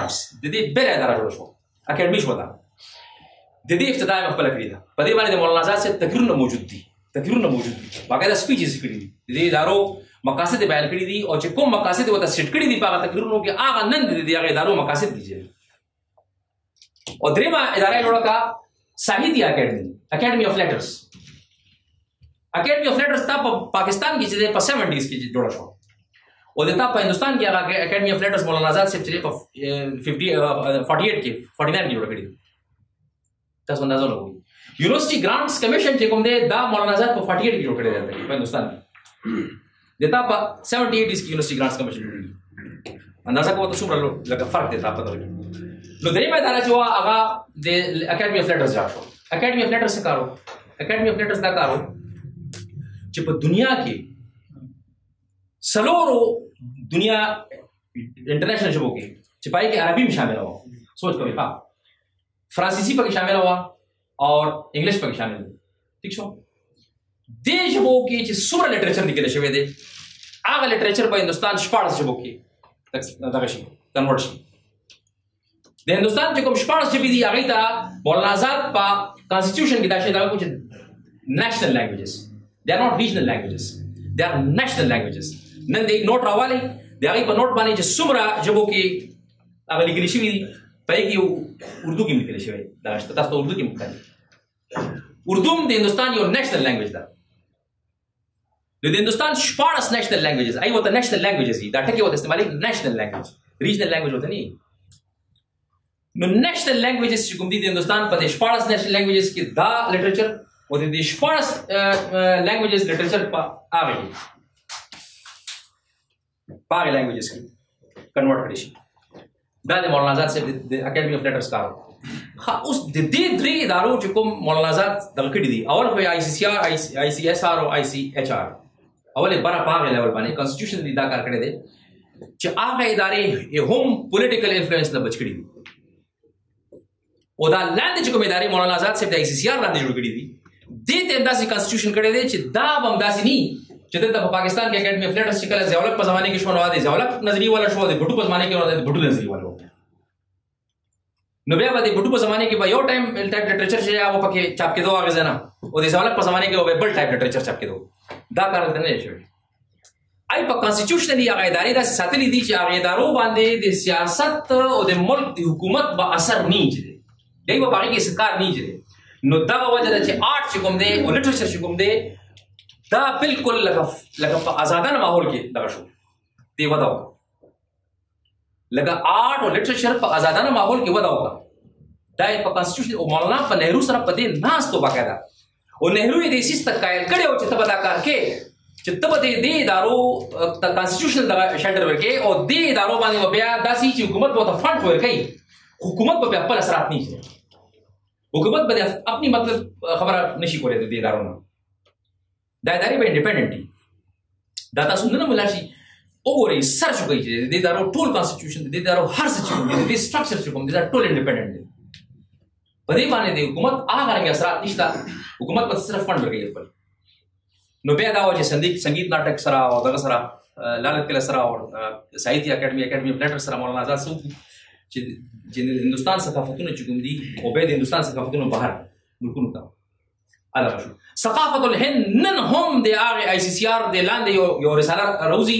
आर्ट्स दीदी बेरे इदारा जोड़ा शो एकेडमी शो था दीदी इफ्तिदा में पहला करी था पदे वाले मौलाना आजाद से तकरीरन मौजूद थी बाकायदा स्पीचेस करी थी दीदी इदारो मकासद बयान करी थी और जिको मकासद होता सिटकड़ी दी पागा तकरीरनों के आनंद दीदी आगे इदारो मकासद दीजिए और दरेमा इदारा जोड़ा का Sahitya academy of letters academy of letters था पाकिस्तान की चीजें 70s की जोड़ा शो और देता हिंदुस्तान की एकेडमी ऑफ लेटर्स मौलाना आजाद से चीजें 49 की जोड़ा करी 10 अंदाजा लोग हुई यूनिवर्सिटी ग्रांट्स कमीशन के कम दे दा मौलाना आजाद को 48 की जोड़ा करी जाती है हिंदुस्तान में देता 78 की यूनिवर्सिटी ग्रांट्स कमीशन अंदाजा को तो सुपर लोग फर्क देता पता लगे लो दे में दारा जो आगा दे एकेडमी ऑफ लेटर्स जा शो एकेडमी ऑफ लेटर्स से करो एकेडमी ऑफ लेटर्स दा करो जब दुनिया के सलोरो दुनिया इंटरनेशनल जब होगी चिपाई के अरबी में शामिल हुआ सोच कभी हाँ फ्रांसीसी पर शामिल हुआ और इंग्लिश पर शामिल ठीक शो देश वो की जिस सुपर लिटरेचर निकले शब्द है आगे लिटरेचर पर हिंदुस्तान स्पार्स जब होगी तकसीम कन्वर्शन दे हिंदुस्तान जब कम स्पार्स जब भी आगे था मौलाना आजाद पा कॉन्स्टिट्यूशन की दाशिद आगे कुछ national languages They are not regional languages. They are national languages. Then they note Rawali. They are even note bani just Sumra jabo ki agar likhi shi bhi paye ki Urdu ki likhi shi bhi. That's the Urdu ki mukhali. Urdu the Hindustan your national language da. The Hindustan sparse national languages. I what the national languages hi. That ke what istemali national language. Regional language hota nahi. No national languages ki gumdi the Hindustan pa the sparse national languages ki da literature. वो दे first languages literature आ गई पागे लैंग्वेजेस की कन्वर्ट करीशन दादे मौलाना आजाद से academy of letters का हाँ उस दिदी द्री इदारों जो मौलाना आजाद दलकड़ी दी और कोई ICCR और ICHR अवले बड़ा पागे लेवल बने कॉन्स्टिट्यूशन दी दाकार करे दे जो आगे इदारे ये होम पॉलिटिकल इन्फ्लुएंस ना बचकड़ी वो दा लैंड जो इदारे मौलाना आजाद से ICCR लाने जुड़ कड़ी दी देते अंदाजी कॉन्स्टिट्यूशन करे दे चे दाब अंदाजी नहीं चेते तब पाकिस्तान के एकेडमी ऑफ लेटर्स चिकल ज़वालक पज़माने के शोन वादे ज़वालक नजरी वाला शो वादे भुट्टू पज़माने के वादे भुट्टू नजरी वाला होता है नब्बे वादे भुट्टू पज़माने के बायो टाइम टाइप लिटरेचर से आप वो पके चाप के दो आगे जाना और ज़वालक पज़माने के वो बल टाइप लिटरेचर चाप के दो दा कारण देने चाहिए आई पक कॉन्स्टिट्यूशनली आगे दारी दा साथली दी चे आगे दारो बांधे दे सियासत और दे मुल्क दी हुकूमत बा असर नहीं जरे यही वो बाकी की सरकार नहीं जरे नो दा वजह चे आर्ट शिकम दे और लिटरेचर शिकम दे दा बिल्कुल लगा आजादाना माहौल के लगा शो दे वदाओ लगा आर्ट और लिटरेचर पर आजादाना माहौल के वदाओ दा ये कॉन्स्टिट्यूशन और मौलाना पर नेहरू सर पदे नास तो बाकायदा और नेहरू ये देसी तक कायल करे और चित्त बता करके चित्त बदे दे दारो कॉन्स्टिट्यूशन लगा शेल्टर करके और दे दारो माने वब्या दासी ची हुकूमत बहुत फंड होए कई हुकूमत पर अपन असरात नहीं है हुकूमत बदे अपनी मतलब खबर नशी को लेते देदारों ने दायदारी पे इंडिपेंडेंट दाता सुंदर ना मुलाशी ओवरे सर्च हो गई देदारों टोल कॉन्स्टिट्यूशन देदारों हर सिचुएशन दे स्ट्रक्चर चुकम देदार टोल इंडिपेंडेंट बदे माने दे हुकूमत आ करके असरात निश्ता हुकूमत पर सिर्फ फंड लगे पर नोबे दावा जे संगीत नाटक सरा और दगा सरा लालत किला सरा और साहित्य एकेडमी ऑफ लेटर्स सरा मौलाना आजाद सूफी जिन हिंदुस्तान सकाफतों ने चुकम दी ओबैद हिंदुस्तान सकाफतों ने बाहर मुल्कों का अलग शो सकाफतुल हिंद नन हम दे आगे ICCR दे लांदे यो रिसाला रोजी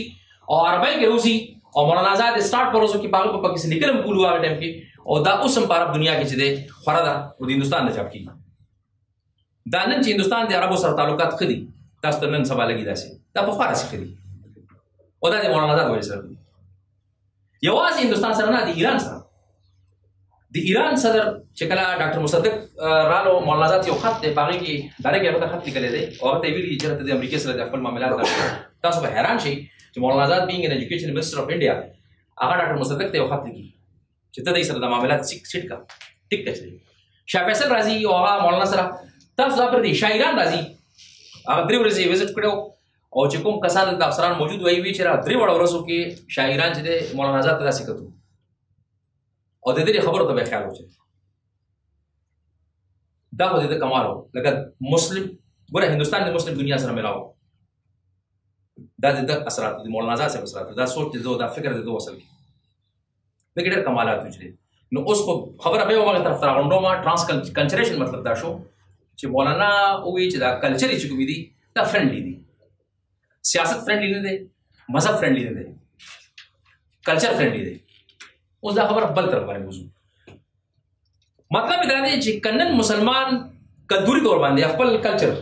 और अरबाई के रोजी और मौलाना आजाद स्टार्ट परोसो की पागल पर किसी निकलम पूलवा के टाइम के और दा उस संपारब दुनिया के जदे खरादा और हिंदुस्तान ने जब की दानन च हिंदुस्तान दे अरबों सर ताल्लुकात खदी दस्तनन सवाल की दासे दा बुखार से खदी और दा मौलाना आजाद वजह सर यवाज हिंदुस्तान सर ना दी ईरान सर द ईरान सदर चकला डॉक्टर मुसद्दक रालो मौलाना आजाद यो खत पागे की दारे के बता खत निकले दे और ते भी इजरत दे अमेरिका से अपल मामला था तास पर हैरान छी जो Maulana Azad being an education minister of India आगा डॉक्टर मुसद्दक ते खत लिखी चित्त दे सदर मामला सीट का ठीक है शाह फैसल राजी और मौलाना सरा तास पर शायरान राजी आगा द्रिव राजी विजिट करो और चकोम कसान अफसरान मौजूद हुई हुई चेहरा द्रिव और रसो के शायरान जे मौलाना आजाद तदा सिकतू او د دې خبرو ته به خیال وشي. دا خو د کمال و. لکه مسلم ګوره هندوستان د مسلم دنیا سره ملاو دا د اثرات د مولانا آزاد صاحب اثرات دا سوچ د دوه دا فکر د دوه اصل کې د ګډر کمالات وجري. نو اوس خو خبره به وګورئ طرف ته راغونډو ما ټرانس کلچریشن مطلب دا شو چې مولانا وایي چې دا کلچر چې کوم دي دا فرندلی دي. سیاست فرندلی نه دی، مذهب فرندلی نه دی، کلچر فرندلی دی. اوس دا خبره بل طرف باندې وځو. مطلب دا دی چې کنن مسلمان کلتوري تور باندې خپل کلچر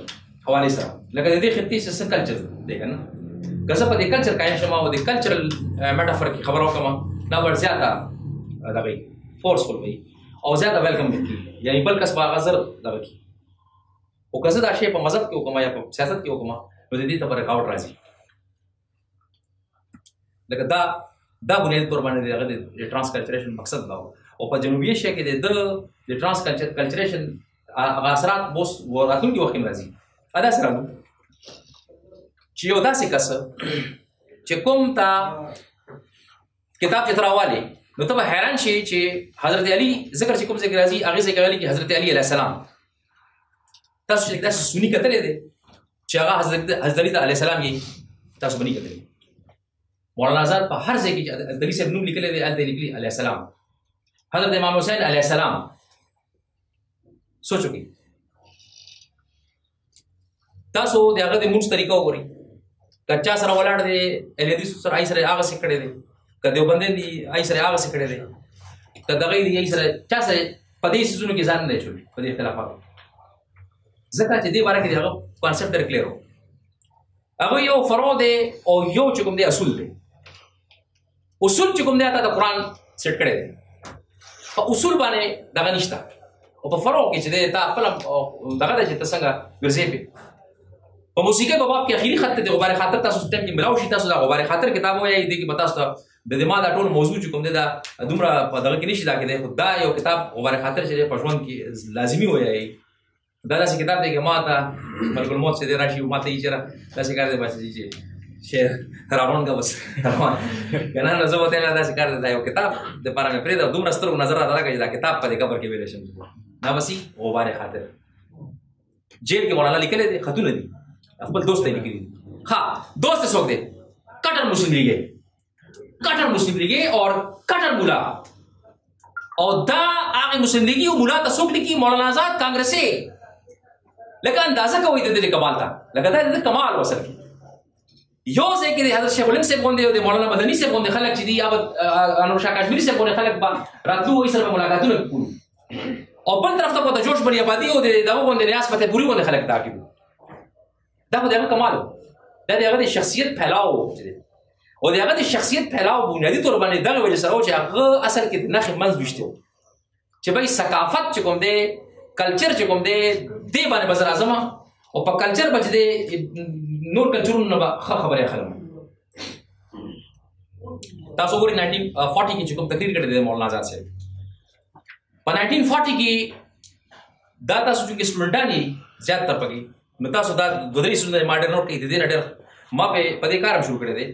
حواله سره لکه دې خطي سره کلچر دی کنه کسه په دې کلچر قائم شمه او دې کلچرل میټافور کې خبرو کوم دا ور زیاته دا وی فورسفل وی او زیاته ویلکم وکړي یعنی بل کس باغ اثر دا وکړي او کسه دا شی په مذهب کې حکومت یا په سیاست کې حکومت نو دې ته پر رکاوټ راځي. لکه دا بنیاد پر باندې دغه ټرانس کلچریشن مقصد دا و. او په جنوبي ایشیا کې د ټرانس کلچریشن هغه اثرات اوس راتلونکي وخت کې راځي. ادا سره چې یو داسې کس چې کوم تا کتاب کې ته راوالي نو ته به حیران شي چې حضرت علي ذکر چې کوم ځای کې راځي هغې ځای کې ویلي چې حضرت علي علیه السلام تاسو چې داسې سني کتلی دی چې هغه حضرت علي علیه السلام یې تاسو به نه کتلی. مولانا آزاد په هر ځای کې چې حضرت علي صاحب نوم لیکلی دی هلته یې لیکلي علیه السلام. حضرت امام حسین علیہ السلام سوچو کې تاسو د هغه د مونځ طریقه وګورئ که چا سره ولاړ دی الحدیثو سره هغې سره هغسې کړی دی که دیوبندیان دي هغې سره هغسې کړی دی که دغه دي هغې سره چا سره په دې څیزونو کې ځان نه دی اچولی په دې اختلافاتو ځکه چې دې باره کې د هغه کانسپټ ډېر کلیر و. هغه یو فرع دی او یو چې کوم دی اصول دی. اصول چې کوم دی هغه د قرآن سیټ کړی دی په اصول باندې دغه نشته او په فرعو کې چې دی تا خپله دغه دی چې ته څنګه ګرځې پې په موسیقۍ په باب کې اخري خط ته د غبار خاطر تاسو ټایم کې ملاو شي. تاسو د غبار خاطر کتاب ووایئ دې کې به تاسو ته د دما دا ټول موضوع چې کوم دی دا دومره په دغه کې نه شي دا کې دی. خو دا یو کتاب غبار خاطر چې دی په ژوند کې لازمي ووایئ دا داسې کتاب دی چې ما ته ملک الموت چې دی را شي ما ته یې چېره داسې کار دی بس چې شعر راغونډه بس که نه نو زه به ته ویل داسې کار دی دا یو کتاب دپاره مې پرېږده او دومره سترګو نظر راته راکړه چې دا کتاب په دې قبر کې ویلی شم دا بس غبار خاطر جیل کې مولانا لیکلی دی خطونه دي خپل دوست ته یې لیکلي دي. ها دوست یې څوک دی؟ کټر مسلم لیګ یې کټر مسلم لیګ یې اور کټر ملا او دا هغې مسلم لیګي او ملا ته څوک لیکي مولانا آزاد کانګرسې لکه اندازه کوئ د دې کمال ته لکه دا د کمال وصل کې یو ځای کې د حضرت شیخ العلم صاحب غوندې او د مولانا مدني صاحب غوندې خلک چې دي یا به انور شاه کشمیري صاحب غوندې خلک به راتلو هغوی سره به ملاقاتونه کړو او بل طرف ته به د جوش بني ابادي او د دغه غوندې ریاض فتح پوري غوندې خلک تعقیب دا خو د هغه کمال دا د هغه د شخصیت پلاو او د هغه د شخصیت پلاو بنیادي طور باندې دغه وجې سره و چې هغه اصل کې د نښې منځ ویشتی و چې بای ثقافت چې کوم دی کلچر چې کوم دی دې باندې به زه راځم او په کلچر به چې دی نور کلچرونو نه به ښه خبرې اخلم. تاسو وګورئ 1940 کې چې کوم تقریر کړی دی مولانا آزاد صاحب په 1940 کې دا تاسو چې سټوډنټان یې زیات تر پکې نو تاسو دا دوه درې سیزونه ماډر نوټ کې د دې نه ډېر ما په دې کار هم شروع کړی دی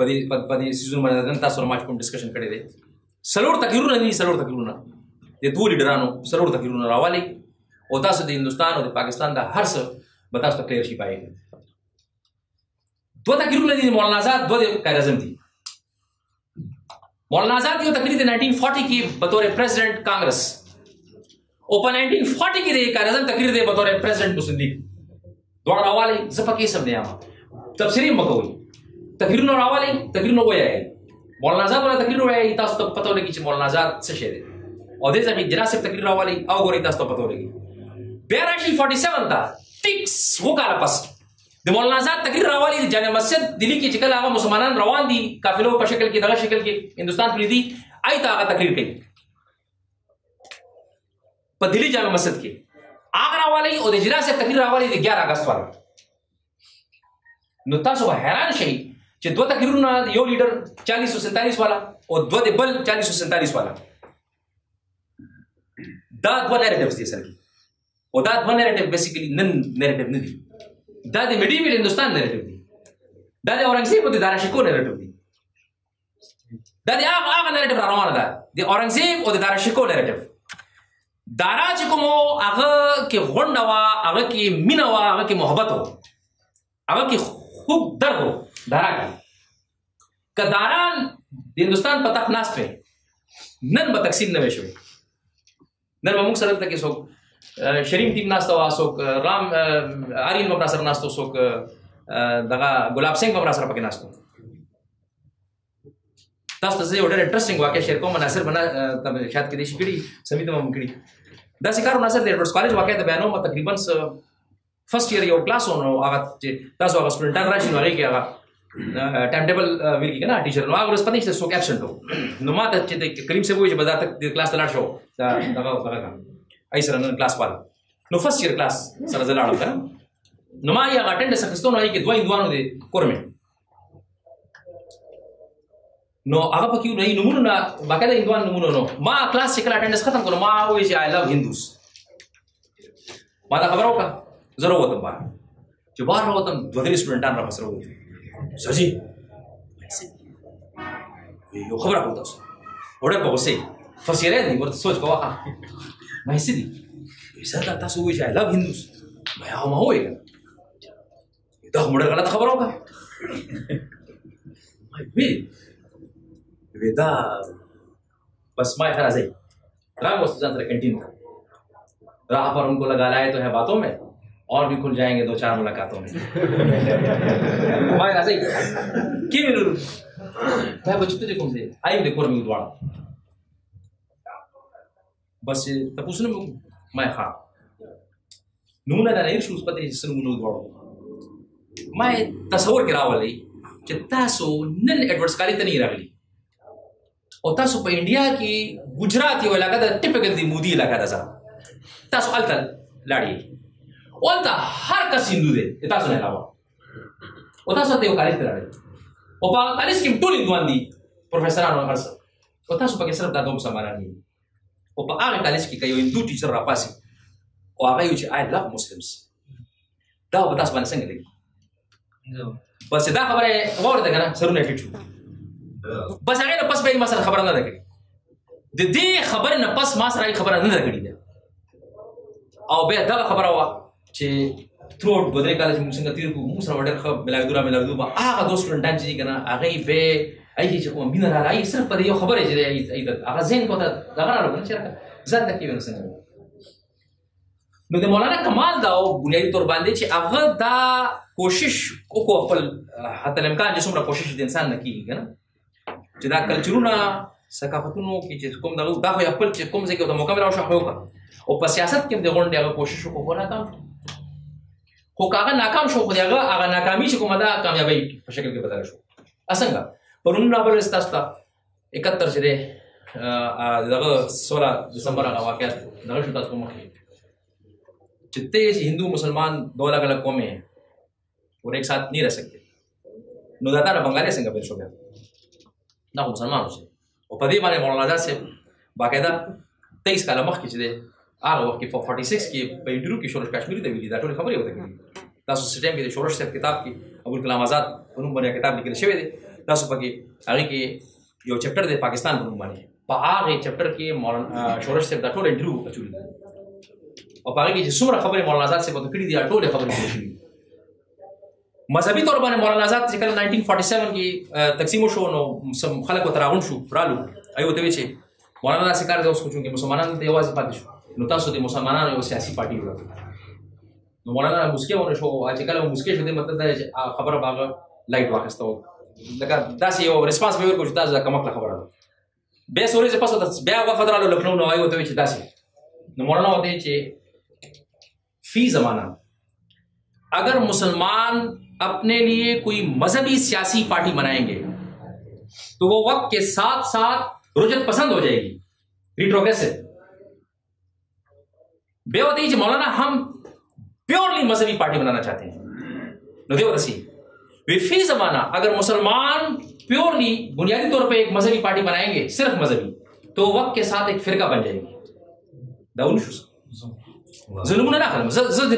په دې سیزونو باندې تاسو سره ما کوم ډسکشن کړی دی څلور تقریرونه دي څلور تقریرونه د دوو لیډرانو څلور تقریرونه راوالي او تاسو د هندوستان او د پاکستان دا هر څه به تاسو ته کلیر شي. پایې دو تقریرونه دي مولانا آزاد دو د قائد اعظم دي. مولانا آزاد یو تقریر دی 1940 کې بطور پریزیډنټ کانګرس او په 1940 کې د قائد اعظم تقریر دی بطور پریزیډنټ مسلم لیګ دواړه راوالئ زه پکې سم نه یم تبصرې مه کوئ تقریرونه راوالئ تقریرونه ووایئ مولانا آزاد ورته تقریر ووایئ تاسو ته پته ولګي چې مولانا آزاد څه شی دی او دې ځای کې جناح صاحب تقریر راوالئ او وګورئ تاسو ته پته ولګي. بیا راشئ 47 ته ټیکس اوه کاله پس د مولانا آزاد تقریر راوالي د جامع مسجد دلی کې چې کله هغه مسلمانان روان دي قافلو په شکل کې دغه شکل کې هندوستان پرېږدي هغې ته هغه تقریر کوي په دلی جامع مسجد کې هغه راوالي او د جناح صاحب تقریر راوالي د 11 اګست والا نو تاسو به حیران شئ چې دوه تقریرونه یو لیډر 4047 والا او دوه د بل 4047 والا دا دوه نیریټیوس دي اصل کې او دا دوه نیریټیو بیسیکلي نن نیریټیو نه دي دا د میډیویل هندوستان نیریټیو دی دا د اورنګزیب د داراشکو نیریټیو دی دا د هغه نریټیو را روانه ده د اورنګزیب او د دارا شکو نریټیو. دارا چې کوم هغه کې غونډه وه، هغه کې مینه وه، هغه کې محبت وه، هغه کې خوب درد و. دارا که دارا د هندوستان په تخت ناست وی نن به تقسیم نه وی شوی. نن به موږ سره دلته کې څوک شریم ټیم ناسته وه، څوک رام آرین به سره ناست و، څوک دغه ګلاب سنګ به سره پکې ناست و. تاسو ته زه یو ډېر انټرسټینګ واقع شیر کوم. مناصر بنا شاید کې دې شي کړي سمې ته مم کړي داسې کار. مناصر د ایډورس کالج واقع د بیانوم تقریبا فرست ایئر یو کلاس ونو. هغه تاسو هغه سټوډنټان راشي نو هغه ټایم ټیبل ویل کې کنه ټیچر نو هغه ورځ پدې چې څوک ابسنټ وو نو ماته چې د کریم صاحب وایي چې بازار تک د کلاس لاړ شو دا هغه کار ایسره نن کلاس وال نو فرست ایئر کلاس سره زلاړو کنه نو ما یې اټینډ سخستون وایي کې دوه دوانو دې کورمه نو هغه پکې نه نمونه نه باقاعده هندوان نمونه نو ما کلاس کې اټینډنس ختم کړو. ما وایي چې آی لو هندوز. ما دا خبره وکړه زه راووتم بار چې بار راووتم دوه درې سټوډنټان را پسې راووتل. سر جي یو خبره کوم تاسو وړه په غوسې فسیرې دي ورته سوچ کوه ما یې سدي زه تاسو وایي چې آی لو هندوز ما هغه ما وایي دا خو ډېره غلطه خبره وکړه. ما یې دا बस मैं खरा सही राम उस तंत्र कैंटीन था राह पर उनको लगा लाए तो है बातों में और भी खुल जाएंगे दो चार मुलाकातों में. मैं खरा सही की मिलूं भाई बच्चों तेरे कौन से आई देखो रमी उद्वाड़ा बस तब उसने मैं खा नूना ना नहीं शूज पते इससे नूना उद्वाड़ा मैं तस्वीर करा वाली जितना सो नन एडवर्स कारी तनी रावली او تاسو په انډیا کې ګجرات یو علاقه ده ټیپیکل د مودي علاقه ده ځه تاسو هلته لاړې هلته هر کس هندو دی د تاسو نه علاوه او تاسو هلته یو کالج ته لاړې او په هغه کالج کې ټول هندوان دي پروفیسران او هر څه او تاسو پکې صرف دا دوه مسلمانان دي او په هغه کالج کې که یو هندو ټیچر راپاسي او هغه وایي چې آی لو مسلمس دا به تاسو باندې څنګه لګي بس دا خبره واورېده که نه سرونه ټیټ شو. بس هغه نه پس به ما سره خبره نه ده کړې د دې خبرې نه پس ما سره خبره نه ده کړې بیا او بیا دغه خبره وه چې تھروټ بدرې کالج موږ څنګه تېر کړو موږ سره ډېر ښه ملاوېدو ملاوېدو به هغه دوه سټوډنټان چې دي که نه هغې به هغې چې کومه مینه راله هغې صرف په دې یو خبرې چې دی هغه ذهن کو ته دغه راله که نه چېرته ځان ته کې وینو څنګه نو د مولانا کمال دا و بنیادي طور باندې چې هغه دا کوشش وکړو خپل حتی الامکان چې څومره کوشش د انسان نه کېږي که نه چې دا کلچرونه ثقافتونو کې چې کوم دغه دا خو یې خپل چې کوم ځای کې د موقع مې راوشه خو یې وکړه او په سیاست کې هم د غونډې هغه کوشش وکړو خو ناکام شو. خو که هغه ناکام شو خو د هغه ناکامي چې کومه ده کامیابۍ په شکل کې بدله شو. څنګه پرون رابل ستاسو ته 71 چې دی دغه 16 دسمبر هغه واقعیت دغه شو تاسو مخکې چې تیز هندو مسلمان دو الگ الگ قومیں ہیں اور ایک ساتھ نہیں رہ سکتے نو دا تاره بنګالی څنګه پیل شو بیا دا خو مسلمان اوسئ او په دې باندې مولانا آزاد صاحب باقاعده 23 کاله مخکې چې دی هغه وخت کې 46 کې په انټرویو کې شورش کشمیري ته ویلي دا ټولې خبرې ورته کړي. تاسو سټیم کې د شورش صاحب کتاب کې ابوالکلام آزاد په نوم باندې کتاب لیکل شوی دی. تاسو پکې هغې کې یو چپټر دی پاکستان په نوم باندې. په هغې چپټر کې مولانا شورش صاحب دا ټول انټرویو اچولي ده او په هغې کې چې څومره خبرې مولانا آزاد صاحب ورته کړي دي دا ټولې خبرې کړې شوي دي. مذهبی طور باندې مولانا آزاد چې کله 1947 کې تقسیم شو نو خلک ورته راغونډ شو رالو هغوی ورته ویل چې مولانا داسې کار دی اوس خو چونکې مسلمانان دلته یوازې پاتې شو نو تاسو د مسلمانانو یوه سیاسي پارټي جوړه نو مولانا موسکې ونه شو. چې کله موسکې شو دې مطلب دا دی چې هغه خبره به هغه لایټ واخیسته لکه داسې یو ریسپانس به یې ورکړو چې تاسو دا کمکله خبره ده. بیا څو ورځې پس بیا وفد رالو لکھنؤ نو هغوی ورته ویل چې داسې نو مولانا ورته ویل چې فی زمانه اگر مسلمان अपने लिए कोई मजहबी सियासी पार्टी बनाएंगे तो वो वक्त के साथ साथ रुजत पसंद हो जाएगी रिट्रोग्रेसिव बेवतीज मौलाना हम प्योरली मजहबी पार्टी बनाना चाहते हैं. जमाना अगर मुसलमान प्योरली बुनियादी तौर पे एक मजहबी पार्टी बनाएंगे सिर्फ मजहबी तो वक्त के साथ एक फिरका बन जाएगी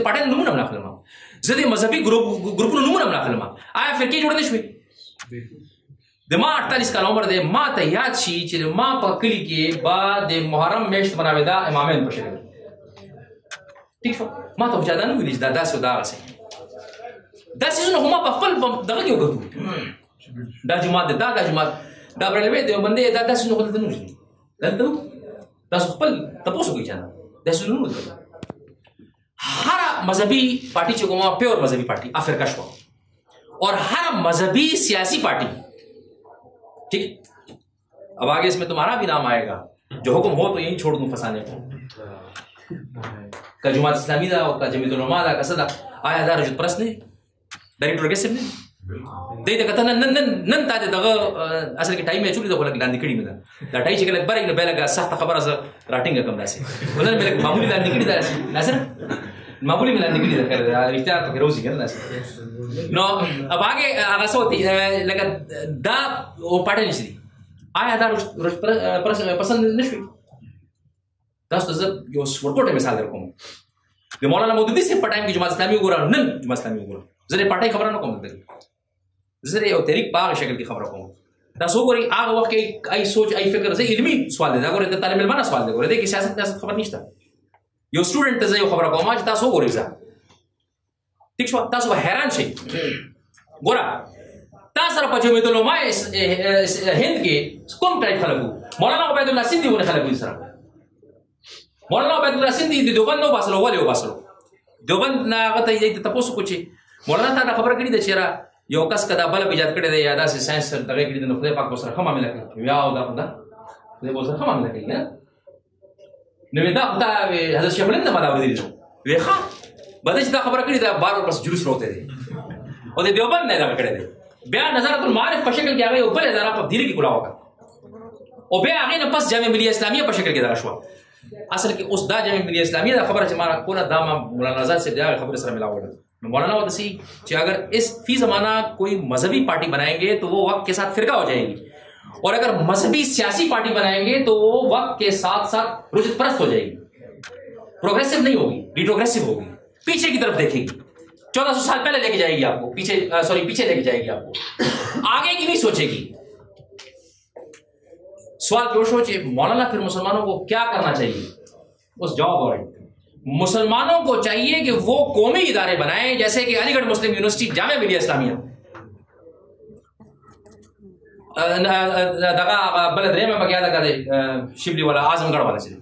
पार्टी नमूना बना फिल्म زه د مذهبي ګروپونو نومونه هم راخلم. آیا فرقې جوړې نه شوې؟ د د ما 48 کال عمر ده ما ته یاد شي چې ما په کلی کې با د محرم میشت مناوي دا امامین په شکل ټیک شو ما ته ځدا نه ویل دا داسې داسې داسې نو هم په خپل دغه یو ګټو دا جماعت دا جماعت دا برلوي دی باندې دا داسې نو خپل دنو دلته تاسو خپل تاسو کوی ځان داسې نو هر مذهبي پارٹی چې کومه پیور مذهبي پارٹی افریقا شو اور ہر مذہبی سیاسی پارٹی ٹھیک اب آگے اس میں تمہارا بھی نام آئے گا جو حکم ہو تو یہی چھوڑ دوں فسانے کو کا جماعت اسلامی دا کا جمعیت العلماء دا کا صدا آیا دا رجت پرست نے داری ٹورگیسیم نے دے دا کتا نن تا دے دا اصل کے ٹائم میں چولی دا کو لگ لاندکڑی میں دا دا ٹائی چکے لگ بارے انہوں بے لگا سخت خبر از راٹنگ کم دا سے انہوں نے لگ معمولی لاندکڑی دا سے ناظر معمولی ملان نکلی دا کرده اشتیار پاکی روزی کرده است نو اب آگه آغاز ہوتی لگا دا پاٹھے نیچ دی آیا دا پسند نشوی داستو زب یو سورکوٹے مثال در کوم دی مولانا مودودی سے پاٹائیم کی جماعت اسلامی گورا نن جماعت اسلامی گورا زر پاٹھائی خبرانو کوم دل زر یو تحریک پا آغا شکل کی خبرانو کوم دا سو گوری آغا وقت کی ای سوچ ای فکر زی علمی سوال دے دا گوری دا تعلیم علمانا سوال دے گوری دے کی سیاست خبر نیشتا یو سټوډنټ ته زه یو خبره کوم چې تاسو وګورئ ځه ٹھیک شو تاسو حیران شئ ګوره تا سره په جمعیت العلماء هند کې کوم ټایپ خلک وو مولانا عبیدالله سندي ونه خلک وو سره مولانا عبیدالله سندي د دوبند نو باسلو ولې وباسلو دوبند نه هغه ته یې تاسو کو چې مولانا تا خبره کړې ده چې یو کس کدا بل ایجاد کړی دی یا داسې ساينس سره دغه کړی دی نو خدای پاک سره خمه ملي کوي یا دا خدای پاک سره خمه ملي کوي نه نو دا حضرت شیخ الهند مالا وزیر جو ویخا بده چې دا خبره کړې دا بار ورپسې جلوس روته دی او د دیوبند نه دغه کړی دی بیا نظارت المعارف په شکل کې هغه یو بل اداره په دیرې کې کلا وکړه او بیا هغې نه پس جامعه ملیه اسلامیه په شکل کې دغه شوه اصل کې اوس دا جامعه ملیه اسلامیه دا خبره چې ما کوله دا ما مولانا آزاد صاحب د هغې خبرې سره ملاوله نو مولانا و دسی چې اگر اس فی زمانہ کوئی مذہبی پارٹی بنائیں گے تو وہ وقت کے ساتھ فرقہ ہو جائے گی اور اگر مذہبی سیاسی پارٹی بنائیں گے تو وہ وقت کے ساتھ ساتھ رجت پرست ہو جائے گی پروگریسو نہیں ہوگی ریٹروگریسو ہوگی پیچھے کی طرف دیکھے گی 1400 سال پہلے لے کے جائے گی آپ کو پیچھے لے کے جائے گی آپ کو آگے کی نہیں سوچے گی سوال جوش ہو چاہیے مولانا پھر مسلمانوں کو کیا کرنا چاہیے اس جواب اور مسلمانوں کو چاہیے کہ وہ قومی ادارے بنائیں جیسے کہ علی گڑھ مسلم یونیورسٹی جامعہ ملیہ اسلامیہ دغه بلد ریمه پکې یاده کړې شبلی والا اعظمګړ والا چې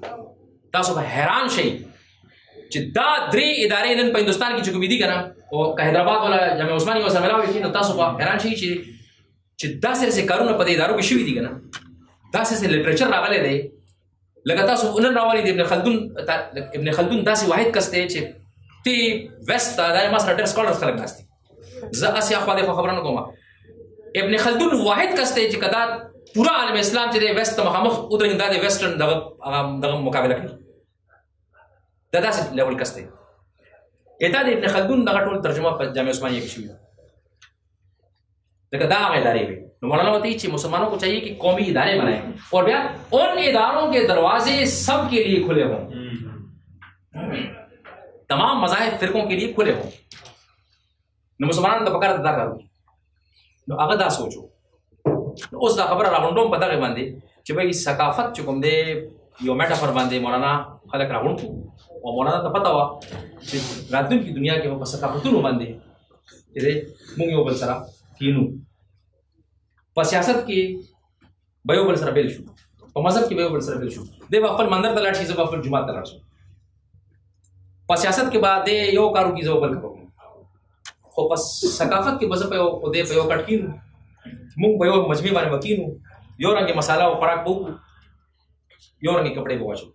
تاسو به حیران شئ چې دا درې ادارې نن په هندوستان کې چې کومې دي که نه او که حیدرآباد والا جامعه عثماني ورسره ملاوي کړي نو تاسو به حیران شئ چې داسې داسې کارونه په دې ادارو کې شوي دي که نه داسې داسې لټریچر راغلی دی لکه تاسو نن راولي دی ابن خلدون داسې واحد کس دی چې ته ویست ته دا ما سره ډېر سکالرس خلک ناست دي زه هسې اخوا دېخوا خبره نه کوم ابن خلدون واحد کسته چې کدا پورا عالم اسلام چې د ویسټ مخامخ ودرېندا د ویسټرن دغه مقابله کړي دا داسې لیول کسته اته د ابن خلدون دغه ټول ترجمه په جامعه عثمانیه کې شوې ده دا هغه ادارې وي نو مولانا وایي چې مسلمانوں کو چاہیے کہ قومی ادارے بنائیں اور بیا ان اداروں کے دروازے سب کے لیے کھلے ہوں تمام مذاہب فرقوں کے لیے کھلے ہوں نو مسلمانان د پکار ادا کړو نو هغه دا سوچو اوس دا خبره راغونډوم په دغې باندې چې بهی ثقافت چې کوم دی یو میټافر باندې مولانا خلک راغونډو او مولانا ته پته وه چې راتلونکي دنیا کې به په ثقافتونو باندې چې دی موږ یو بل سره کینو په سیاست کې به یو بل سره بیل شو په مذهب کې به یو بل سره بیل شو دی به خپل مندر ته لاړ شي زه به خپل جومات ته لاړ شم په سیاست کې به دی یو کار وکړي زه به بل کار وکړم خو پس ثقافت کې بزه په یو کټ کینو موږ په یو مجمع باندې به کینو یو رنګې مساله او خوراک به وکړو یو رنګې کپړې به واچو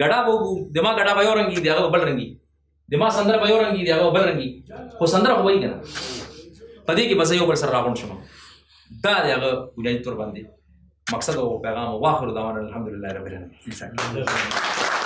ګډا به وکړو د ما ګډا به یو رنګي د هغه به بل رنګي د ما سندره به یو رنګي د هغه به بل رنګي خو سندره خو وایي که نه په دې کې بزه یو بل سره راغونډ شم دا د هغه بنیادي طور باندې مقصد او پیغام واخر دعوانا الحمدلله رب العالمین